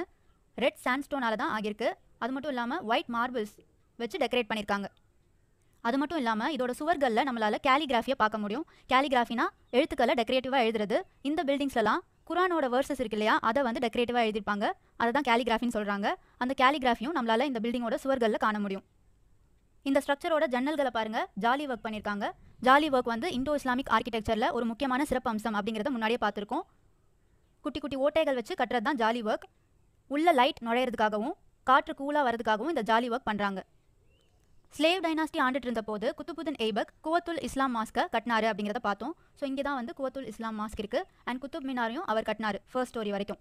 ரெட் சாண்ட்ஸ்டோனால் தான் ஆகியிருக்கு. அது மட்டும் இல்லாமல் ஒயிட் மார்பிள்ஸ் வச்சு டெக்கரேட் பண்ணியிருக்காங்க. அது மட்டும் இல்லாமல் இதோட சுவர்களில் நம்மளால் கேலிகிராஃபியை பார்க்க முடியும். கேலிகிராஃபினா எழுத்துக்களை டெக்கரேட்டிவாக எழுதுறது. இந்த பில்டிங்ஸ்லாம் குரானோட வேர்சஸ் இருக்கு இல்லையா, அதை வந்து டெக்கரேட்டிவாக எழுதியிருப்பாங்க. அதை தான் கேலிகிராஃபின்னு சொல்கிறாங்க. அந்த கேலிகிராஃபியும் நம்மளால் இந்த பில்டிங்கோட சுவர்களில் காண முடியும். இந்த ஸ்ட்ரக்சரோட ஜன்னல்களை பாருங்கள், ஜாலி ஒர்க் பண்ணியிருக்காங்க. ஜாலி ஒர்க் வந்து இண்டோ இஸ்லாமிக் ஆர்கிடெக்சரில் ஒரு முக்கியமான சிறப்பு அம்சம் அப்படிங்கிறத முன்னாடியே பார்த்துருக்கோம். குட்டி குட்டி ஓட்டைகள் வச்சு கட்டுறது தான் ஜாலி ஒர்க். உள்ள லைட் நுழையிறதுக்காகவும் காற்று கூலாக வரதுக்காகவும் இந்த ஜாலி ஒர்க் பண்ணுறாங்க. ஸ்லேவ் டைனாஸ்டி ஆண்டுட்டு இருந்த போது குத்துபுதின் ஐபக் குவத்துல் இஸ்லாம் மாஸ்கை கட்டினார் அப்படிங்கிறத பார்த்தோம். ஸோ இங்கே தான் வந்து குவத்துல் இஸ்லாம் மாஸ்க் இருக்குது. அண்ட் குத்துப் மினாரையும் அவர் கட்டினார் ஃபர்ஸ்ட் ஸ்டோரி வரைக்கும்.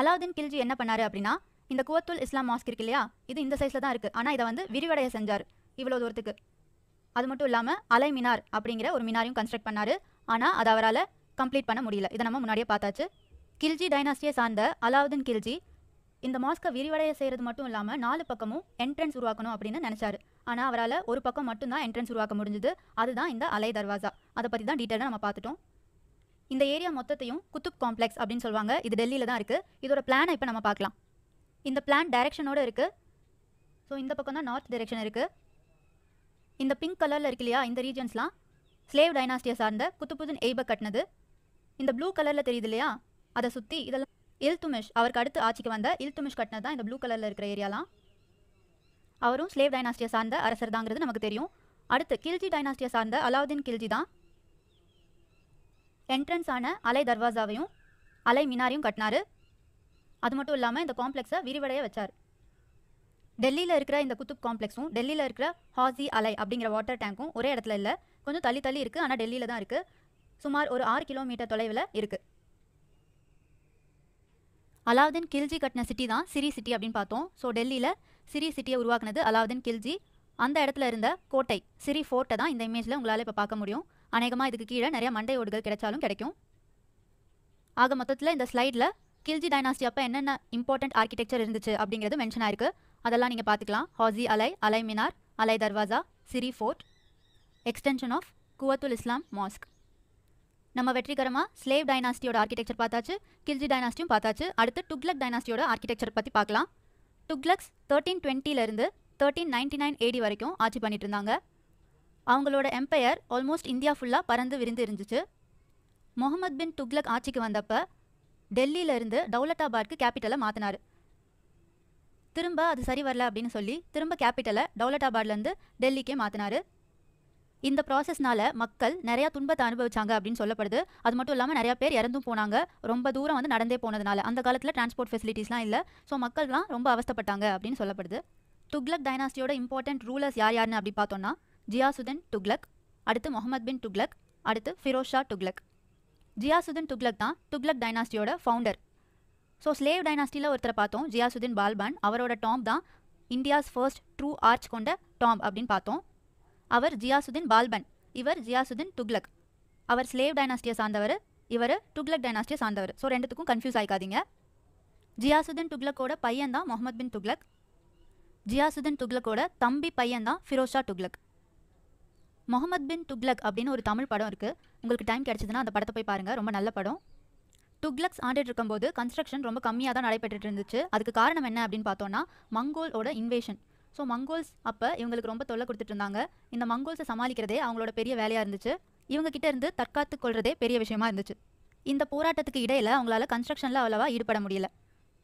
அலாவுதீன் கில்ஜி என்ன பண்ணார் அப்படின்னா, இந்த குவத்துல் இஸ்லாம் மாஸ்க் இருக்கு இல்லையா, இது இந்த சைஸில் தான் இருக்குது. ஆனால் இதை வந்து விரிவடைய செஞ்சார் இவ்வளோ தூரத்துக்கு. அது மட்டும் இல்லாமல் அலை மினார் அப்படிங்கிற ஒரு மினாரையும் கன்ஸ்ட்ரக்ட் பண்ணார். ஆனால் அது அவரால் கம்ப்ளீட் பண்ண முடியல. இதை நம்ம முன்னாடியே பார்த்தாச்சு. கில்ஜி டைனாஸ்டியை சார்ந்த அலாவுதீன் கில்ஜி இந்த மாஸ்கை விரிவடைய செய்கிறது மட்டும் இல்லாமல் நாலு பக்கமும் என்ட்ரன்ஸ் உருவாக்கணும் அப்படின்னு நினச்சாரு. ஆனால் அவரால் ஒரு பக்கம் மட்டும்தான் என்ட்ரன்ஸ் உருவாக்க முடிஞ்சுது. அதுதான் இந்த அலை தர்வாசா. அதை பற்றி தான் டீட்டெயிலாக நம்ம பார்த்துட்டோம். இந்த ஏரியா மொத்தத்தையும் குத்துப் காம்ப்ளெக்ஸ் அப்படின்னு சொல்லுவாங்க. இது டெல்லியில் தான் இருக்குது. இதோட பிளானை இப்போ நம்ம பார்க்கலாம். இந்த பிளான் டைரெக்ஷனோடு இருக்குது. ஸோ இந்த பக்கம் தான் நார்த் டைரெக்ஷன் இருக்குது. இந்த பிங்க் கலரில் இருக்கு இல்லையா, இந்த ரீஜன்ஸ்லாம் ஸ்லேவ் டைனாஸ்டியை சார்ந்த குத்துபுதின் எய்பக் கட்டினது. இந்த ப்ளூ கலரில் தெரியுது இல்லையா, அதை சுற்றி இதெல்லாம் இல்துமிஷ், அவருக்கு அடுத்து ஆட்சிக்கு வந்த இல்துமிஷ் கட்டினது தான் இந்த ப்ளூ கலரில் இருக்கிற ஏரியாலாம். அவரும் ஸ்லேவ் டைனாஸ்டியை சார்ந்த அரசர் தாங்கிறது நமக்கு தெரியும். அடுத்து கில்ஜி டைனாஸ்டியை சார்ந்த அலாவுதீன் கில்ஜி தான் என்ட்ரன்ஸ் ஆன அலை தர்வாசாவையும் அலை மினாரையும் கட்டினார். அது மட்டும் இல்லாமல் இந்த காம்ப்ளெக்ஸை விரிவடைய வச்சார். டெல்லியில் இருக்கிற இந்த குத்துப் காம்ப்ளெக்ஸும் டெல்லியில் இருக்கிற ஹவுஸ்-இ-அலை அப்படிங்கிற வாட்டர் டேங்க்கும் ஒரே இடத்துல இல்லை, கொஞ்சம் தள்ளி தள்ளி இருக்குது. ஆனால் டெல்லியில் தான் இருக்குது. சுமார் ஒரு ஆறு கிலோமீட்டர் தொலைவில் இருக்குது. அலாவுதீன் கில்ஜி கட்டின சிட்டி தான் சிரி சிட்டி அப்படின்னு பார்த்தோம். ஸோ டெல்லியில் சிரி சிட்டியை உருவாக்குனது அலாவுதீன் கில்ஜி. அந்த இடத்துல இருந்த கோட்டை சிரி ஃபோர்ட்டை தான் இந்த இமேஜில் உங்களால் இப்போ பார்க்க முடியும். அநேகமாக இதுக்கு கீழே நிறையா மண்டை ஓடுகள் கிடைச்சாலும் கிடைக்கும். ஆக மொத்தத்தில் இந்த ஸ்லைடில் கில்ஜி டைனாஸ்டி அப்போ என்னென்ன இம்பார்ட்டன்ட் ஆர்கிடெக்சர் இருந்துச்சு அப்படிங்கிறது மென்ஷன் ஆயிருக்கு. அதெல்லாம் நீங்கள் பார்த்துக்கலாம். ஹவுஸ்-இ-அலை, Alai Minar, Alai Darwaza, Siri fort, extension of குவத்துல்-இஸ்லாம் mosque. நம்ம வெற்றிகரமாக ஸ்லேவ் டைனாஸ்டியோட ஆர்கிடெக்சர் பார்த்தாச்சு, கில்ஜி டைனாஸ்டியும் பார்த்தாச்சு. அடுத்து டுக்ளக் டைனாஸ்டியோட ஆர்கிடெக்சர் பற்றி பார்க்கலாம். டுக்ளக்ஸ் தேர்ட்டீன் டுவெண்ட்டிலேருந்து தேர்ட்டீன் நைன்டி நைன் ஏடி வரைக்கும் ஆட்சி பண்ணிட்டு இருந்தாங்க. அவங்களோட எம்பையர் ஆல்மோஸ்ட் இந்தியா ஃபுல்லாக பறந்து விரிந்து இருந்துச்சு. முகமது பின் துக்ளக் ஆட்சிக்கு வந்தப்போ டெல்லியிலேருந்து டௌலட்டாபாத்க்கு கேபிட்டலை மாற்றினார். திரும்ப அது சரி வரல அப்படின்னு சொல்லி திரும்ப கேபிட்டலை டௌலட்டாபாத்லேருந்து டெல்லிக்கே மாற்றினார். இந்த ப்ராசஸ்னால் மக்கள் நிறையா துன்பத்தை அனுபவிச்சாங்க அப்படின்னு சொல்லப்படுது. அது மட்டும் இல்லாமல் நிறையா பேர் இறந்தும் போனாங்க, ரொம்ப தூரம் வந்து நடந்தே போனதுனால. அந்த காலத்தில் டிரான்ஸ்போர்ட் ஃபெசிலிட்டிஸ்லாம் இல்லை. ஸோ மக்கள்லாம் ரொம்ப அவஸ்தப்பட்டாங்க அப்படின்னு சொல்லப்படுது. துக்ளக் டைனாஸ்டியோட இம்பார்ட்டன்ட் ரூலர்ஸ் யார் யாருன்னு அப்படி பார்த்தோன்னா ஜியாசுதீன் துக்ளக், அடுத்து முகமது பின் துக்ளக், அடுத்து ஃபிரோஸ் ஷா துக்ளக். ஜியாசுதீன் துக்ளக் தான் துக்ளக் டைனாஸ்டியோட ஃபவுண்டர். ஸோ ஸ்லேவ் டைனாஸ்டியில் ஒருத்தரை பார்த்தோம், ஜியாசுதீன் பால்பான். அவரோட டாம்ப் தான் இந்தியாஸ் ஃபர்ஸ்ட் ட்ரூ ஆர்ச் கொண்ட டாம்ப் அப்படின்னு பார்த்தோம். அவர் ஜியாசுதீன் பால்பன், இவர் ஜியாசுதீன் துக்ளக். அவர் ஸ்லேவ் டைனாஸ்டியை சார்ந்தவர், இவர் துக்ளக் டைனாஸ்டியை சார்ந்தவர். ஸோ ரெண்டுத்துக்கும் கன்ஃபியூஸ் ஆகிக்காதீங்க. ஜியாசுதீன் துக்ளக்கோட பையன் தான் முகமது பின் துக்ளக். ஜியாசுதீன் துக்ளக்கோட தம்பி பையன் தான் ஃபிரோஸ் ஷா துக்ளக். முகமது பின் துக்ளக் அப்படின்னு ஒரு தமிழ் படம் இருக்குது. உங்களுக்கு டைம் கிடச்சிதுன்னா அந்த படத்தை போய் பாருங்கள், ரொம்ப நல்ல படம். துக்ளக்ஸ் ஆண்டுட்டு இருக்கும்போது கன்ஸ்ட்ரக்ஷன் ரொம்ப கம்மியாக தான் நடைபெற்றுட்டு இருந்துச்சு. அதுக்கு காரணம் என்ன அப்படின்னு பார்த்தோன்னா மங்கோலோட இன்வேஷன். ஸோ மங்கோல்ஸ் அப்போ இவங்களுக்கு ரொம்ப தொல்லை கொடுத்துட்டு இருந்தாங்க. இந்த மங்கோல்ஸை சமாளிக்கிறதே அவங்களோட பெரிய வேலையாக இருந்துச்சு. இவங்ககிட்ட இருந்து தற்காத்து கொள்றதே பெரிய விஷயமா இருந்துச்சு. இந்த போராட்டத்துக்கு இடையில் அவங்களால கன்ஸ்ட்ரக்ஷனில் அவ்வளவா ஈடுபட முடியல.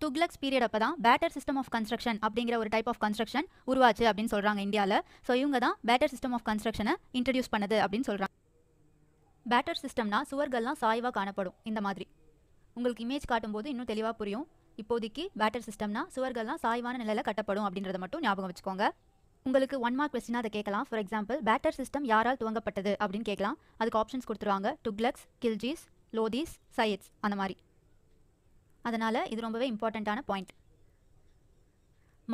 துக்ளக்ஸ் பீரியட் அப்போ தான் பேட்டர் சிஸ்டம் ஆஃப் கன்ஸ்ட்ரக்ஷன் அப்படிங்கிற ஒரு டைப் ஆஃப் கன்ஸ்ட்ரக்ஷன் உருவாச்சு அப்படின்னு சொல்கிறாங்க இந்தியாவில். ஸோ இவங்க தான் பேட்டர் சிஸ்டம் ஆஃப் கன்ஸ்ட்ரக்ஷனை இன்ட்ரடியூஸ் பண்ணுது அப்படின்னு சொல்கிறாங்க. பேட்டர் சிஸ்டம்னா சுவர்கள்லாம் சாய்வாக காணப்படும். இந்த மாதிரி உங்களுக்கு இமேஜ் காட்டும்போது இன்னும் தெளிவாக புரியும். இப்போதைக்கு பேட்டர் சிஸ்டம்னா சுவர்கள்லாம் சாய்வான நிலையில் கட்டப்படும் அப்படின்றத மட்டும் ஞாபகம் வச்சுக்கோங்க. உங்களுக்கு ஒன் மார்க் கொஸ்டினா அதை கேட்கலாம். ஃபார் எக்ஸாம்பிள், பேட்டர் சிஸ்டம் யாரால் துவங்கப்பட்டது அப்படின்னு கேட்கலாம். அதுக்கு ஆப்ஷன்ஸ் கொடுத்துருவாங்க, துக்ளக்ஸ், கில்ஜிஸ், லோதிஸ், சையட்ஸ், அந்த மாதிரி. அதனால் இது ரொம்பவே இம்பார்ட்டண்ட்டான பாயிண்ட்.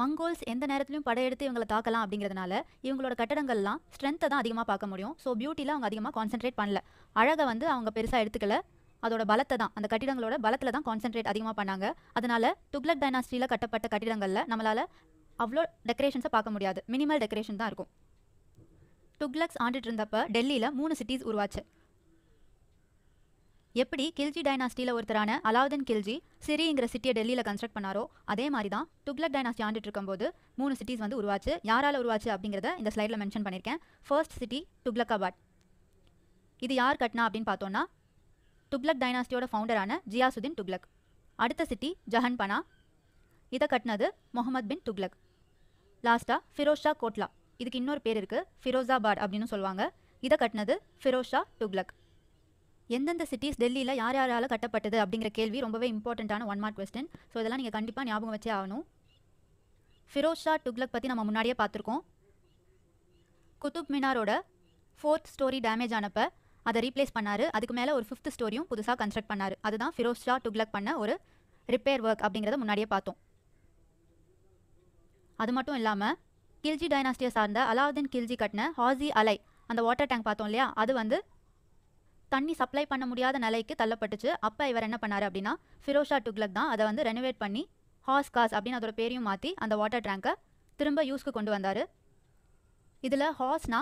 மங்கோல்ஸ் எந்த நேரத்துலையும் படையெடுத்து இவங்களை தாக்கலாம் அப்படிங்கிறதுனால இவங்களோட கட்டடங்கள்லாம் ஸ்ட்ரென்த்தை தான் அதிகமாக பார்க்க முடியும். ஸோ பியூட்டியில் அவங்க அதிகமாக கான்சென்ட்ரேட் பண்ணல, அழகை வந்து அவங்க பெருசாக எடுத்துக்கல, அதோட பலத்தை தான், அந்த கட்டிடங்களோட பலத்தில் தான் கான்சென்ட்ரேட் அதிகமாக பண்ணாங்க. அதனால் துக்ளக் டைனாஸ்டியில் கட்டப்பட்ட கட்டிடங்களில் நம்மளால் அவ்வளோ டெக்கரேஷன்ஸை பார்க்க முடியாது, மினிமல் டெக்கரேஷன் தான் இருக்கும். துக்ளக்ஸ் ஆண்டுட்டு இருந்தப்போ டெல்லியில் மூணு சிட்டிஸ் உருவாச்சு. எப்படி கில்ஜி டைனாஸ்டியில் ஒருத்தரான அலாவுதீன் கில்ஜி சிரிங்கிற சிட்டியை டெல்லியில் கன்ஸ்ட்ரக்ட் பண்ணாரோ அதே மாதிரி தான் துக்ளக் டைனாஸ்டி ஆண்டுட்டு இருக்கும்போது மூணு சிட்டிஸ் வந்து உருவாச்சு. யாரால் உருவாச்சு அப்படிங்கிறத இந்த ஸ்லைடில் மென்ஷன் பண்ணியிருக்கேன். First city Tughlaqabad. இது யார் கட்டினா அப்படின்னு பார்த்தோன்னா துக்ளக் டைனாஸ்டியோட ஃபவுண்டரான ஜியாசுதீன் துக்ளக். அடுத்த சிட்டி ஜஹான்பனா, இதை கட்டினது முகமது பின் துக்ளக். லாஸ்ட்டாக ஃபிரோஸ் ஷா கோட்லா, இதுக்கு இன்னொரு பேர் இருக்குது, ஃபிரோஸாபாட் அப்படின்னு சொல்லுவாங்க. இதை கட்டினது ஃபிரோஸ் ஷா துக்ளக். எந்தெந்த சிட்டிஸ் டெல்லியில் யார் யாரால் கட்டப்பட்டது அப்படிங்கிற கேள்வி ரொம்பவே இம்பார்ட்டண்ட்டான ஒன் மார்க் கொஸ்டின். ஸோ இதெல்லாம் நீங்கள் கண்டிப்பாக ஞாபகம் வச்சே ஆகணும். ஃபிரோஸ் ஷா துக்ளக் பற்றி நம்ம முன்னாடியே பார்த்துருக்கோம். குத்துப் மினாரோட ஃபோர்த் ஸ்டோரி டேமேஜ் ஆனப்போ அதை ரீப்ளேஸ் பண்ணார். அதுக்கு மேலே ஒரு ஃபிஃப்த் ஸ்டோரியும் புதுசாக கன்ஸ்ட்ரக்ட் பண்ணார். அதுதான் ஃபிரோஸ் ஷா துக்ளக் பண்ண ஒரு ரிப்பேர் ஒர்க் அப்படிங்கிறத முன்னாடியே பார்த்தோம். அது மட்டும் இல்லாமல் கில்ஜி டைனாஸ்டியை சார்ந்த அலாவுதீன் கில்ஜி கட்டின ஹவுஸ்-இ-அலை அந்த வாட்டர் டேங்க் பார்த்தோம் இல்லையா, அது வந்து தண்ணி சப்ளை பண்ண முடியாத நிலைக்கு தள்ளப்பட்டுச்சு. அப்போ இவர் என்ன பண்ணார் அப்படின்னா, ஃபிரோஸ் ஷா துக்ளக் தான் அதை வந்து ரெனோவேட் பண்ணி ஹாஸ் காஸ் அப்படின்னு அதோட பேரையும் மாற்றி அந்த வாட்டர் டேங்கை திரும்ப யூஸ்க்கு கொண்டு வந்தார். இதில் ஹாஸ்னா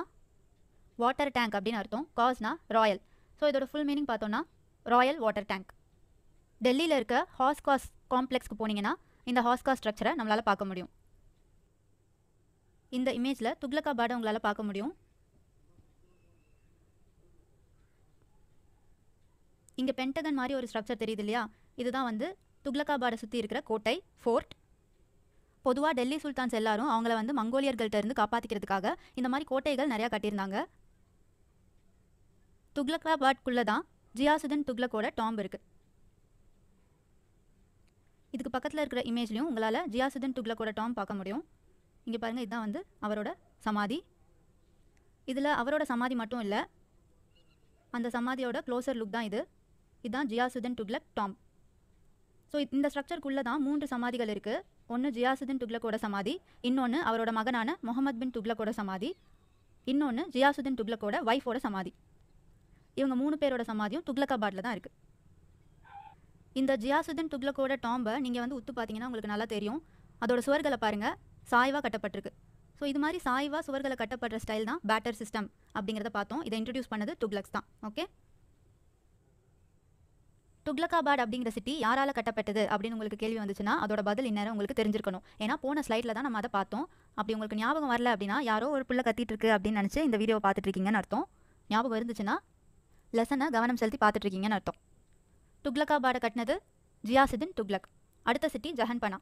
வாட்டர் டேங்க் அப்படின்னு அர்த்தம், காஸ்னா ராயல். ஸோ இதோட ஃபுல் மீனிங் பார்த்தோன்னா ராயல் வாட்டர் டேங்க். டெல்லியில் இருக்க ஹாஸ் காஸ் காம்ப்ளெக்ஸ்க்கு போனீங்கன்னா இந்த ஹாஸ் காஸ் ஸ்ட்ரக்சரை நம்மளால் பார்க்க முடியும். இந்த இமேஜில் துக்ளக்காபாடை உங்களால் பார்க்க முடியும். இங்கே பென்டகன் மாதிரி ஒரு ஸ்ட்ரக்சர் தெரியுது இல்லையா, இதுதான் வந்து துக்ளக்காபாடை சுற்றி இருக்கிற கோட்டை, ஃபோர்ட். பொதுவாக டெல்லி சுல்தான்ஸ் எல்லாரும் அவங்கள வந்து மங்கோலியர்கள்ட்ட இருந்து காப்பாற்றிக்கிறதுக்காக இந்த மாதிரி கோட்டைகள் நிறையா கட்டியிருந்தாங்க. துக்ளக்காபாட்குள்ளே தான் ஜியாசுதீன் துக்ளக்கோட டாம்ப் இருக்குது. இதுக்கு பக்கத்தில் இருக்கிற இமேஜ்லையும் உங்களால் ஜியாசுதீன் துக்ளக்கோட டாம்ப் பார்க்க முடியும். இங்கே பாருங்கள், இதுதான் வந்து அவரோட சமாதி. இதில் அவரோட சமாதி மட்டும் இல்லை, அந்த சமாதியோட க்ளோசர் லுக் தான் இது. இதுதான் ஜியாசுதீன் துக்ளக் டாம்ப். ஸோ இந்த ஸ்ட்ரக்சருக்குள்ளே தான் மூன்று சமாதிகள் இருக்குது. ஒன்று ஜியாசுதீன் துக்ளக்கோட சமாதி, இன்னொன்று அவரோட மகனான முகமது பின் துக்ளக்கோட சமாதி, இன்னொன்று ஜியாசுதீன் துக்ளக்கோட ஒய்ஃபோட சமாதி. இவங்க மூணு பேரோட சமாதியும் துக்ளக்காபாட்டில் தான் இருக்குது. இந்த ஜியாசுதீன் துக்ளக்கோட டாம்பை நீங்கள் வந்து உத்து பார்த்தீங்கன்னா உங்களுக்கு நல்லா தெரியும். அதோட சுவர்களை பாருங்கள், சாய்வாக கட்டப்பட்டிருக்கு. ஸோ இது மாதிரி சாய்வாக சுவர்களை கட்டப்படுற ஸ்டைல் தான் பேட்டர் சிஸ்டம் அப்படிங்கிறத பார்த்தோம். இதை இன்ட்ரடியூஸ் பண்ணது துக்ளக்ஸ் தான். ஓகே, துக்ளக்காபாட் அப்படிங்கிற சிட்டி யாரால் கட்டப்பட்டது அப்படின்னு உங்களுக்கு கேள்வி வந்துச்சுன்னா அதோட பதில் இந்நேரம் உங்களுக்கு தெரிஞ்சிருக்கணும். ஏன்னா போன ஸ்லைடில் தான் நம்ம அதை பார்த்தோம். அப்படி உங்களுக்கு ஞாபகம் வரல அப்படின்னா யாரோ ஒரு பிள்ளை கத்திட்டு இருக்கு அப்படின்னு நினச்சி இந்த வீடியோவை பார்த்துட்ருக்கீங்கன்னு அர்த்தம். ஞாபகம் இருந்துச்சுன்னா லெசனை கவனம் செலுத்தி பார்த்துட்ருக்கீங்கன்னு அர்த்தம். துக்ளக்காபாடை கட்டினது ஜியாசுதீன் துக்ளக். அடுத்த சிட்டி ஜஹன்பனா.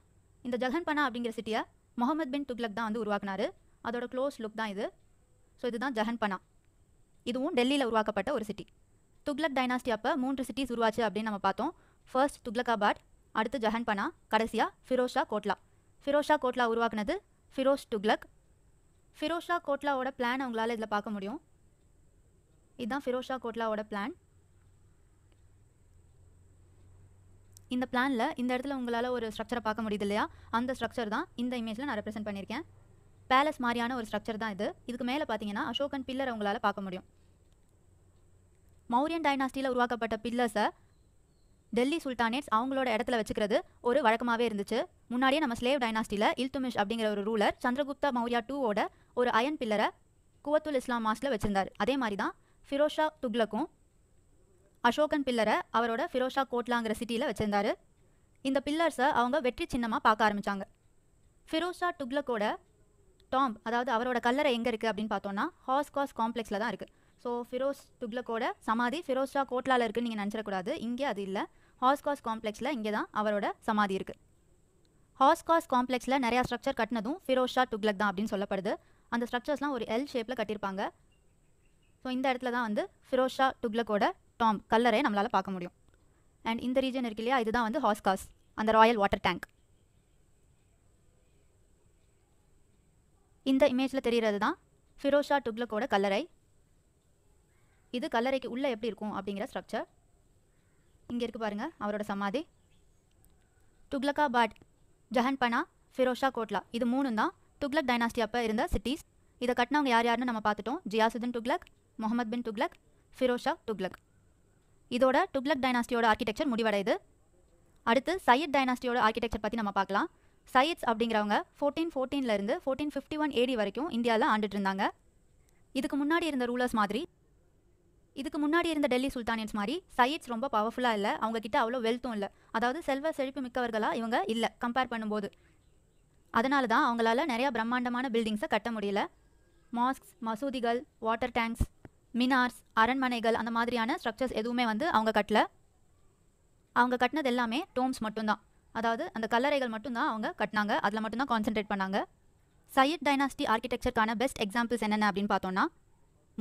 இந்த ஜஹன்பனா அப்படிங்கிற சிட்டியை முகமது பின் துக்ளக் தான் வந்து உருவாக்குனாரு. அதோட க்ளோஸ் லுக் தான் இது. ஸோ இதுதான் ஜஹன்பனா. இதுவும் டெல்லியில் உருவாக்கப்பட்ட ஒரு சிட்டி. துக்ளக் டைனாஸ்டி அப்போ மூன்று சிட்டிஸ் உருவாச்சு அப்படின்னு நம்ம பார்த்தோம். ஃபர்ஸ்ட் துக்ளக்காபாட், அடுத்து ஜஹன்பனா, கடைசியாக ஃபிரோஸ் ஷா கோட்லா. ஃபிரோஸ் ஷா கோட்லா உருவாக்குனது ஃபிரோஸ் துக்ளக். ஃபிரோஸ் ஷா கோட்லாவோட பிளான் உங்களால் இதில் பார்க்க முடியும். இதுதான் ஃபிரோஸ் ஷா கோட்லாவோட பிளான். இந்த பிளானில் இந்த இடத்துல உங்களால் ஒரு ஸ்ட்ரக்சரை பார்க்க முடியுது இல்லையா, அந்த ஸ்ட்ரக்சர் தான் இந்த இமேஜில் நான் ரெப்ரசென்ட் பண்ணியிருக்கேன். பேலஸ் மாதிரியான ஒரு ஸ்ட்ரக்சர் தான் இது. இதுக்கு மேலே பார்த்தீங்கன்னா அசோகன் பில்லரை உங்களால் பார்க்க முடியும். மௌரியன் டைனாஸ்டியில் உருவாக்கப்பட்ட பில்லர்ஸை டெல்லி சுல்தானேட்ஸ் அவங்களோட இடத்துல வச்சுக்கிறது ஒரு வழக்கமாகவே இருந்துச்சு. முன்னாடியே நம்ம ஸ்லேவ் டைனாஸ்டியில் இல்துமிஷ் அப்படிங்கிற ஒரு ரூலர் சந்திரகுப்தா மௌரியா டூவோட ஒரு அயன் பில்லரை குவத்துல் இஸ்லாம் மாஸ்டில் வச்சுருந்தார். அதே மாதிரி தான் ஃபிரோஸ் ஷா துக்ளக்கும் அசோகன் பில்லரை அவரோட ஃபிரோஸ் ஷா கோட்லாங்கிற சிட்டியில் வச்சுருந்தார். இந்த பில்லர்ஸை அவங்க வெற்றி சின்னமாக பார்க்க ஆரம்பித்தாங்க. ஃபிரோஸ் ஷா துக்ளக்கோட டாம்ப், அதாவது அவரோட கல்லறை எங்கே இருக்குது அப்படின்னு பார்த்தோன்னா ஹாஸ் காஸ் காம்ப்ளெக்ஸில் தான் இருக்குது. ஸோ ஃபிரோஸ் துக்ளக்கோட சமாதி ஃபிரோஸ் ஷா கோட்லாவில் இருக்குன்னு நீங்கள் நினச்சிடக்கூடாது. இங்கே அது இல்லை, ஹாஸ்காஸ் காம்ப்ளெக்ஸில் இங்கே தான் அவரோட சமாதி இருக்குது. ஹாஸ்காஸ் காம்ப்ளெக்ஸில் நிறையா ஸ்ட்ரக்சர் கட்டினதும் ஃபிரோஸ் ஷா துக்ளக் தான் அப்படின்னு சொல்லப்படுது. அந்த ஸ்ட்ரக்சர்ஸ்லாம் ஒரு எல் ஷேப்பில் கட்டியிருப்பாங்க. ஸோ இந்த இடத்துல தான் வந்து ஃபிரோஸ் ஷா துக்ளக்கோட டாம் கல்லரை நம்மளால் பார்க்க முடியும். அண்ட் இந்த ரீஜன் இருக்கு இல்லையா, இதுதான் வந்து ஹாஸ்காஸ், அந்த ராயல் வாட்டர் டேங்க். இந்த இமேஜில் தெரிகிறது தான் ஃபிரோஸ் ஷா துக்ளக்கோட கல்லறை. இது கல்லறைக்கு உள்ளே எப்படி இருக்கும் அப்படிங்கிற ஸ்ட்ரக்சர். இங்கே இருக்குது பாருங்கள் அவரோட சமாதி. துக்ளக்காபாட், ஜஹன்பனா, ஃபிரோஸ் ஷா கோட்லா, இது மூணும் தான் துக்ளக் டைனாஸ்டி அப்போ இருந்த சிட்டிஸ். இதை கட்டினவங்க யார் யாருன்னு நம்ம பார்த்துட்டோம். ஜியாசுதீன் துக்ளக், முகமது பின் துக்ளக், ஃபிரோஸ் ஷா துக்ளக். இதோட துக்ளக் டைனாஸ்டியோட ஆர்கிடெக்சர் முடிவடையுது. அடுத்து சையத் டைனாஸ்டியோட ஆர்கிடெக்சர் பற்றி நம்ம பார்க்கலாம். சையத்ஸ் அப்படிங்கிறவங்க ஃபோர்டீன் ஃபோர்டீன்லேருந்து ஃபோர்டீன் ஃபிஃப்டி ஒன் ஏடி வரைக்கும் இந்தியாவில் ஆண்டுட்டு இருந்தாங்க. இதுக்கு முன்னாடி இருந்த ரூலர்ஸ் மாதிரி, இதுக்கு முன்னாடி இருந்த டெல்லி சுல்தானேட்ஸ் மாதிரி சையத்ஸ் ரொம்ப பவர்ஃபுல்லாக இல்லை, அவங்கக்கிட்ட அவ்வளோ வெல்த்தும் இல்லை, அதாவது செல்வ செழிப்பு மிக்கவர்களாக இவங்க இல்லை கம்பேர் பண்ணும்போது. அதனால தான் அவங்களால நிறையா பிரம்மாண்டமான பில்டிங்ஸை கட்ட முடியல. மாஸ்க்ஸ், மசூதிகள், வாட்டர் டேங்க்ஸ், மினார்ஸ், அரண்மனைகள், அந்த மாதிரியான ஸ்ட்ரக்சர்ஸ் எதுவுமே வந்து அவங்க கட்டல. அவங்க கட்டினது எல்லாமே டோம்ஸ் மட்டும்தான், அதாவது அந்த கல்லறைகள் மட்டும்தான் அவங்க கட்டினாங்க. அதில் மட்டும்தான் கான்சென்ட்ரேட் பண்ணாங்க. சையத் டைனாஸ்டி ஆர்கிடெக்சருக்கான பெஸ்ட் எக்ஸாம்பிள்ஸ் என்னென்ன அப்படின்னு பார்த்தோன்னா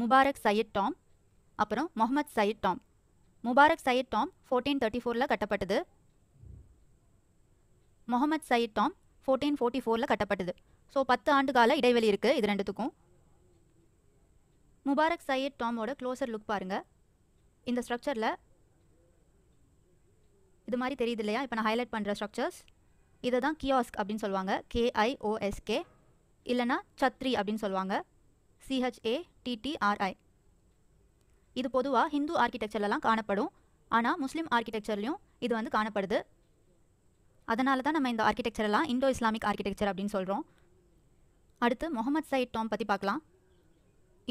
முபாரக் சையத் டாம், அப்புறம் Muhammad Sayyid tomb. Mubarak Sayyid tomb fourteen thirty ஃபோரில் கட்டப்பட்டது, Muhammad Sayyid tomb fourteen forty ஃபோரில் கட்டப்பட்டது. ஸோ பத்து ஆண்டு கால இடைவெளி இருக்குது இது ரெண்டுத்துக்கும். முபாரக் சையத் டாமோட க்ளோசர் லுக் பாருங்கள். இந்த ஸ்ட்ரக்சரில் இது மாதிரி தெரியுது இல்லையா, இப்போ நான் ஹைலைட் பண்ணுற ஸ்ட்ரக்சர்ஸ் இதை தான் கியாஸ்க் அப்படின்னு சொல்லுவாங்க, கேஐஓஎஸ்கே, இல்லைனா சத்ரி அப்படின்னு சொல்லுவாங்க. C H A T T R I. இது பொதுவாக ஹிந்து ஆர்கிடெக்சர்லாம் காணப்படும். ஆனால் முஸ்லீம் ஆர்கிடெக்சர்லையும் இது வந்து காணப்படுது. அதனால தான் நம்ம இந்த ஆர்கிடெக்சரெல்லாம் இண்டோ இஸ்லாமிக் ஆர்கிடெக்சர் அப்படின்னு சொல்கிறோம். அடுத்து முகமது சயீத் டோம் பற்றி பார்க்கலாம்.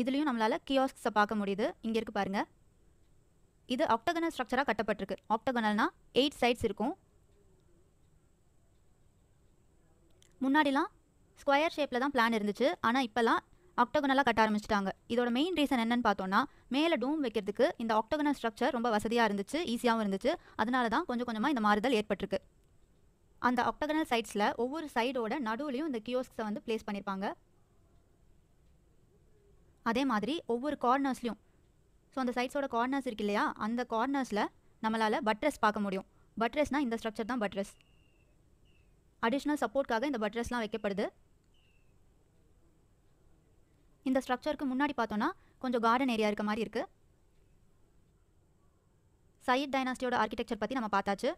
இதுலேயும் நம்மளால் கியாஸ்க்ஸை பார்க்க முடியுது. இங்கே இருக்குது பாருங்கள். இது ஆக்டகனல் ஸ்ட்ரக்சராக கட்டப்பட்டிருக்கு. ஆக்டகனல்னால் எயிட் சைட்ஸ் இருக்கும். முன்னாடிலாம் ஸ்கொயர் ஷேப்பில் தான் பிளான் இருந்துச்சு. ஆனால் இப்போலாம் ஆக்டகனலாக கட்ட ஆரம்பிச்சிட்டாங்க. இதோட மெயின் ரீசன் என்னென்னு பார்த்தோன்னா, மேலே டூம் வைக்கிறதுக்கு இந்த ஆக்டகனல் ஸ்ட்ரக்சர் ரொம்ப வசதியாக இருந்துச்சு, ஈஸியாகவும் இருந்துச்சு. அதனால தான் கொஞ்சம் கொஞ்சமாக இந்த மாறுதல் ஏற்பட்டிருக்கு. அந்த ஆக்டகனல் சைட்ஸில் ஒவ்வொரு சைடோட நடுவுலையும் இந்த கியோஸ்க்ஸை வந்து பிளேஸ் பண்ணியிருப்பாங்க. அதே மாதிரி ஒவ்வொரு கார்னர்ஸ்லையும், ஸோ அந்த சைட்ஸோட கார்னர்ஸ் இருக்கு இல்லையா, அந்த கார்னர்ஸில் நம்மளால் பட்ரஸ் பார்க்க முடியும். பட்ரஸ்னால் இந்த ஸ்ட்ரக்சர் தான் பட்ரஸ். அடிஷ்னல் சப்போர்ட்காக இந்த பட்ரஸ்லாம் வைக்கப்படுது. இந்த ஸ்ட்ரக்சருக்கு முன்னாடி பார்த்தோன்னா கொஞ்சம் கார்டன் ஏரியா இருக்க மாதிரி இருக்குது. சையத் டைனாஸ்டியோட ஆர்கிடெக்சர் பற்றி நம்ம பார்த்தாச்சு.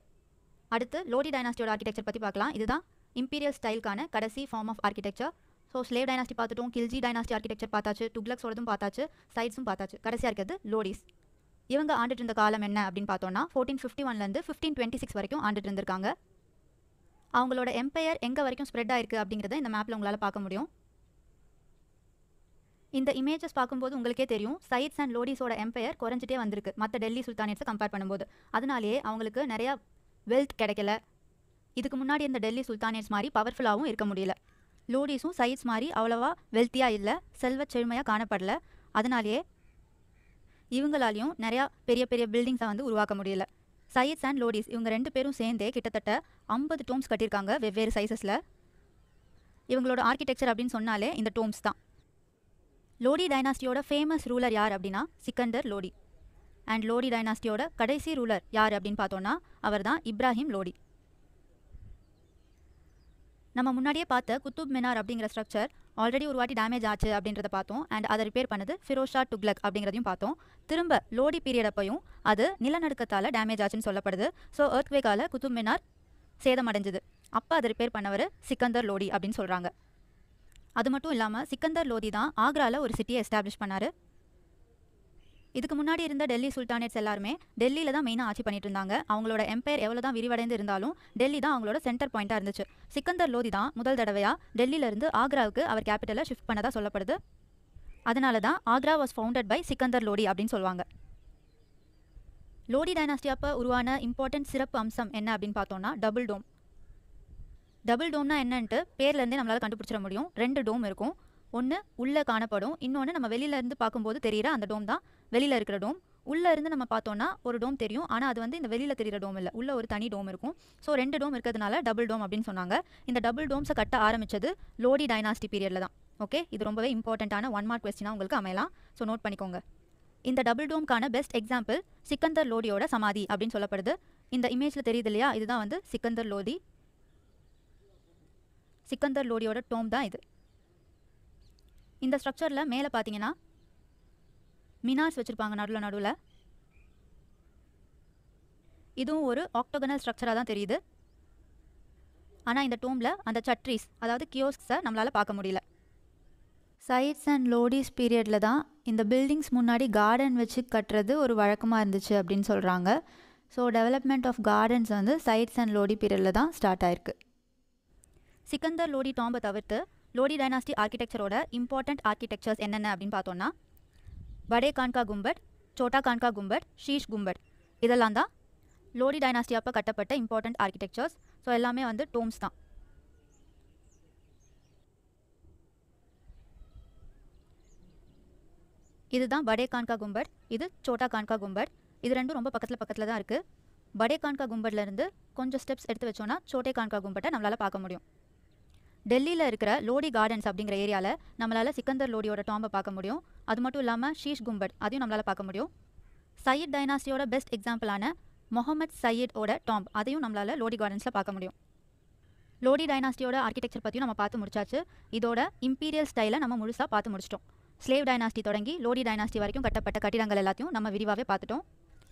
அடுத்து லோடி டைனாஸ்டியோட ஆர்கிடெக்சர் பற்றி பார்க்கலாம். இதுதான் இம்பீரியல் ஸ்டைலுக்கான கடைசி form of architecture. So slave dynasty பார்த்துட்டோம், கில்ஜி டைனாஸ்டி ஆர்கிடெக்சர் பார்த்தாச்சு, டுக்லக்ஸோடதும் பார்த்தாச்சு, சைட்ஸும் பார்த்தாச்சு. கடைசியாக இருக்கிறது லோடிஸ். இவங்க ஆண்டுட்டு இருந்த காலம் என்ன அப்படின்னு பார்த்தோன்னா, ஃபோர்டீன் ஃபிஃப்டி ஒன்லேருந்து ஃபிஃப்டீன் டுவெண்ட்டி சிக்ஸ் வரைக்கும் ஆண்டுட்டு இருந்திருக்காங்க. அவங்களோட எம்பையர் எங்கே வரைக்கும் ஸ்ப்ரெட் ஆயிருக்கு அப்படிங்கிறத இந்த மேப்பில் உங்களால் பார்க்க முடியும். இந்த இமேஜஸ் பார்க்கும்போது உங்களுக்கே தெரியும், சைட்ஸ் அண்ட் லோடிஸோட எம்பையர் குறைஞ்சிட்டே வந்திருக்கு மற்ற டெல்லி சுல்தானேட்ஸை கம்பேர் பண்ணும்போது. அதனாலேயே அவங்களுக்கு நிறையா வெல்த் கிடைக்கல. இதுக்கு முன்னாடி இருந்த டெல்லி சுல்தானேட்ஸ் மாதிரி பவர்ஃபுல்லாகவும் இருக்க முடியல. லோடிஸும் சைட்ஸ் மாதிரி அவ்வளோவா வெல்த்தியாக இல்லை, செல்வ செழுமையாக காணப்படலை. அதனாலேயே இவங்களாலையும் நிறையா பெரிய பெரிய பில்டிங்ஸை வந்து உருவாக்க முடியல. சைட்ஸ் அண்ட் லோடிஸ் இவங்க ரெண்டு பேரும் சேர்ந்தே கிட்டத்தட்ட ஐம்பது டோம்ஸ் கட்டியிருக்காங்க வெவ்வேறு சைஸஸில். இவங்களோட ஆர்கிடெக்சர் அப்படின்னு சொன்னாலே இந்த டோம்ஸ் தான். லோடி டைனாஸ்டியோட ஃபேமஸ் ரூலர் யார் அப்படின்னா சிக்கந்தர் லோடி. அண்ட் லோடி டைனாஸ்டியோட கடைசி ரூலர் யார் அப்படின்னு பார்த்தோன்னா அவர் தான் இப்ராஹிம் லோடி. நம்ம முன்னாடியே பார்த்த குத்துப் மினார் அப்படிங்கிற ஸ்ட்ரக்சர் ஆல்ரெடி ஒரு வாட்டி டேமேஜ் ஆச்சு அப்படின்றத பார்த்தோம். அண்ட் அதை ரிப்பேர் பண்ணது ஃபிரோஸ் ஷா துக்ளக் அப்படிங்கிறதையும் பார்த்தோம். திரும்ப லோடி பீரியட் அப்பையும் அது நிலநடுக்கத்தால் டேமேஜ் ஆச்சுன்னு சொல்லப்படுது. ஸோ எர்த்வேக்கால குத்துப் மினார் சேதமடைஞ்சது. அப்போ அதை ரிப்பேர் பண்ணவர் சிக்கந்தர் லோடி அப்படின்னு சொல்கிறாங்க. அது மட்டும் இல்லாமல் சிக்கந்தர் லோதி தான் ஆக்ராவில் ஒரு சிட்டியை எஸ்டாப்ளிஷ் பண்ணார். இதுக்கு முன்னாடி இருந்த டெல்லி சுல்தானேட்ஸ் எல்லாருமே டெல்லியில் தான் மெயினாக ஆட்சி பண்ணிட்டு இருந்தாங்க. அவங்களோட எம்பையர் எவ்வளோ தான் விரிவடைந்து இருந்தாலும் டெல்லி தான் அவங்களோட சென்டர் பாயிண்ட்டாக இருந்துச்சு. சிக்கந்தர் லோதி தான் முதல் தடவையாக டெல்லியிலேருந்து ஆக்ராவுக்கு அவர் கேபிட்டலை ஷிஃப்ட் பண்ணதாக சொல்லப்படுது. அதனால தான் Agra was founded by Sikandar Lodi அப்படின்னு சொல்லுவாங்க. லோடி டைனாஸ்டி அப்போ உருவான இம்பார்ட்டன்ட் சிறப்பு அம்சம் என்ன அப்படின்னு பார்த்தோன்னா டபுள் டோம். டபுள் டோம்னா என்னன்ட்டு பேர்லேருந்தே நம்மளால் கண்டுபிடிச்சிட முடியும். ரெண்டு டோம் இருக்கும். ஒன்று உள்ளே காணப்படும், இன்னொன்று நம்ம வெளியிலேருந்து பார்க்கும்போது தெரிகிற அந்த டோம் தான் வெளியில் இருக்கிற டோம். உள்ளே இருந்து நம்ம பார்த்தோன்னா ஒரு டோம் தெரியும், ஆனால் அது வந்து இந்த வெளியில் தெரிகிற டோம் இல்லை, உள்ளே ஒரு தனி டோம் இருக்கும். ஸோ ரெண்டு டோம் இருக்கிறதுனால டபுள் டோம் அப்படின்னு சொன்னாங்க. இந்த டபுள் டோம்ஸை கட்ட ஆரம்பித்தது லோடி டைனாஸ்டி பீரியடில் தான். ஓகே, இது ரொம்பவே இம்பார்ட்டண்ட்டான ஒன் மார்க் கொஸ்டினாக உங்களுக்கு அமையலாம். ஸோ நோட் பண்ணிக்கோங்க. இந்த டபுள் டோம்க்கான பெஸ்ட் எக்ஸாம்பிள் சிக்கந்தர் லோடியோட சமாதி அப்படின்னு சொல்லப்படுது. இந்த இமேஜில் தெரியுது இல்லையா, இதுதான் வந்து சிக்கந்தர் லோதி. சிக்கந்தர் லோடியோட டோம் தான் இது. இந்த ஸ்ட்ரக்சரில் மேலே பார்த்தீங்கன்னா மினார்ஸ் வச்சுருப்பாங்க நடுவில் நடுவில். இதுவும் ஒரு ஆக்டோகனல் ஸ்ட்ரக்சராக தான் தெரியுது. ஆனால் இந்த டோமில் அந்த சட்ரிஸ், அதாவது கியோஸ்க்ஸை நம்மளால் பார்க்க முடியல. சைட்ஸ் அண்ட் லோடிஸ் பீரியடில் தான் இந்த பில்டிங்ஸ் முன்னாடி கார்டன் வச்சு கட்டுறது ஒரு வழக்கமாக இருந்துச்சு அப்படின்னு சொல்கிறாங்க. ஸோ டெவலப்மெண்ட் ஆஃப் கார்டன்ஸ் வந்து சைட்ஸ் அண்ட் லோடி பீரியடில் தான் ஸ்டார்ட் ஆயிருக்கு. சிக்கந்தர் லோடி டாம்பை தவிர்த்து லோடி டைனாஸ்டி ஆர்கிடெக்சரோட இம்பார்ட்டண்ட் ஆர்கிடெக்சர்ஸ் என்னென்ன அப்படின்னு பார்த்தோன்னா படே கான்கா கும்பட், சோட்டா கான்கா கும்பட், ஷீஷ் கும்பட், இதெல்லாம் தான் லோடி டைனாஸ்டி அப்போ கட்டப்பட்ட இம்பார்ட்டண்ட் ஆர்கிடெக்சர்ஸ். ஸோ எல்லாமே வந்து டோம்ஸ் தான். இதுதான் படே கான்கா கும்பட், இது சோட்டா கான்கா கும்பட். இது ரெண்டும் ரொம்ப பக்கத்தில் பக்கத்தில் தான் இருக்குது. படே கான்கா கும்பட்லேருந்து கொஞ்சம் ஸ்டெப்ஸ் எடுத்து வச்சோன்னா சோட்டே கான்கா கும்பட்டை நம்மளால் பார்க்க முடியும். டெல்லியில் இருக்கிற லோடி கார்டன்ஸ் அப்படிங்கிற ஏரியாவில் நம்மளால் சிக்கந்தர் லோடியோட டாம்பை பார்க்க முடியும். அது மட்டும் இல்லாமல் ஷீஷ் கும்பட் அதையும் நம்மளால் பார்க்க முடியும். சையீத் டைனாஸ்டியோட பெஸ்ட் எக்ஸாம்பிளான முகமது சையீடோட டாம்ப் அதையும் நம்மளால் லோடி கார்டன்ஸில் பார்க்க முடியும். லோடி டைனாஸ்டியோட ஆர்கிடெக்சர் பற்றியும் நம்ம பார்த்து முடிச்சாச்சு. இதோட இம்பீரியல் ஸ்டைலை நம்ம முழுசாக பார்த்து முடிச்சிட்டோம். ஸ்லேவ் டைனாஸ்டி தொடங்கி லோடி டைனாஸ்டி வரைக்கும் கட்டப்பட்ட கட்டிடங்கள் எல்லாத்தையும் நம்ம விரிவாகவே பார்த்துட்டோம்.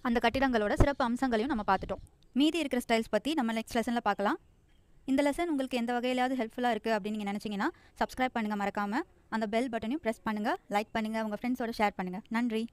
அந்த கட்டிடங்களோட சிறப்பு அம்சங்களையும் நம்ம பார்த்துட்டோம். மீதி இருக்கிற ஸ்டைல்ஸ் பற்றி நம்ம நெக்ஸ்ட் லெசனில் பார்க்கலாம். இந்த லெசன் உங்களுக்கு எந்த வகையிலாவது ஹெல்ப்ஃபுல்லாக இருக்குது அப்படின்னு நீங்கள் நினச்சிங்கன்னா சப்ஸ்கிரைப் பண்ணுங்கள், மறக்காமல் அந்த பெல் பட்டனையும் ப்ரெஸ் பண்ணுங்கள், லைக் பண்ணுங்கள், உங்கள் ஃப்ரெண்ட்ஸோடு ஷேர் பண்ணுங்கள். நன்றி.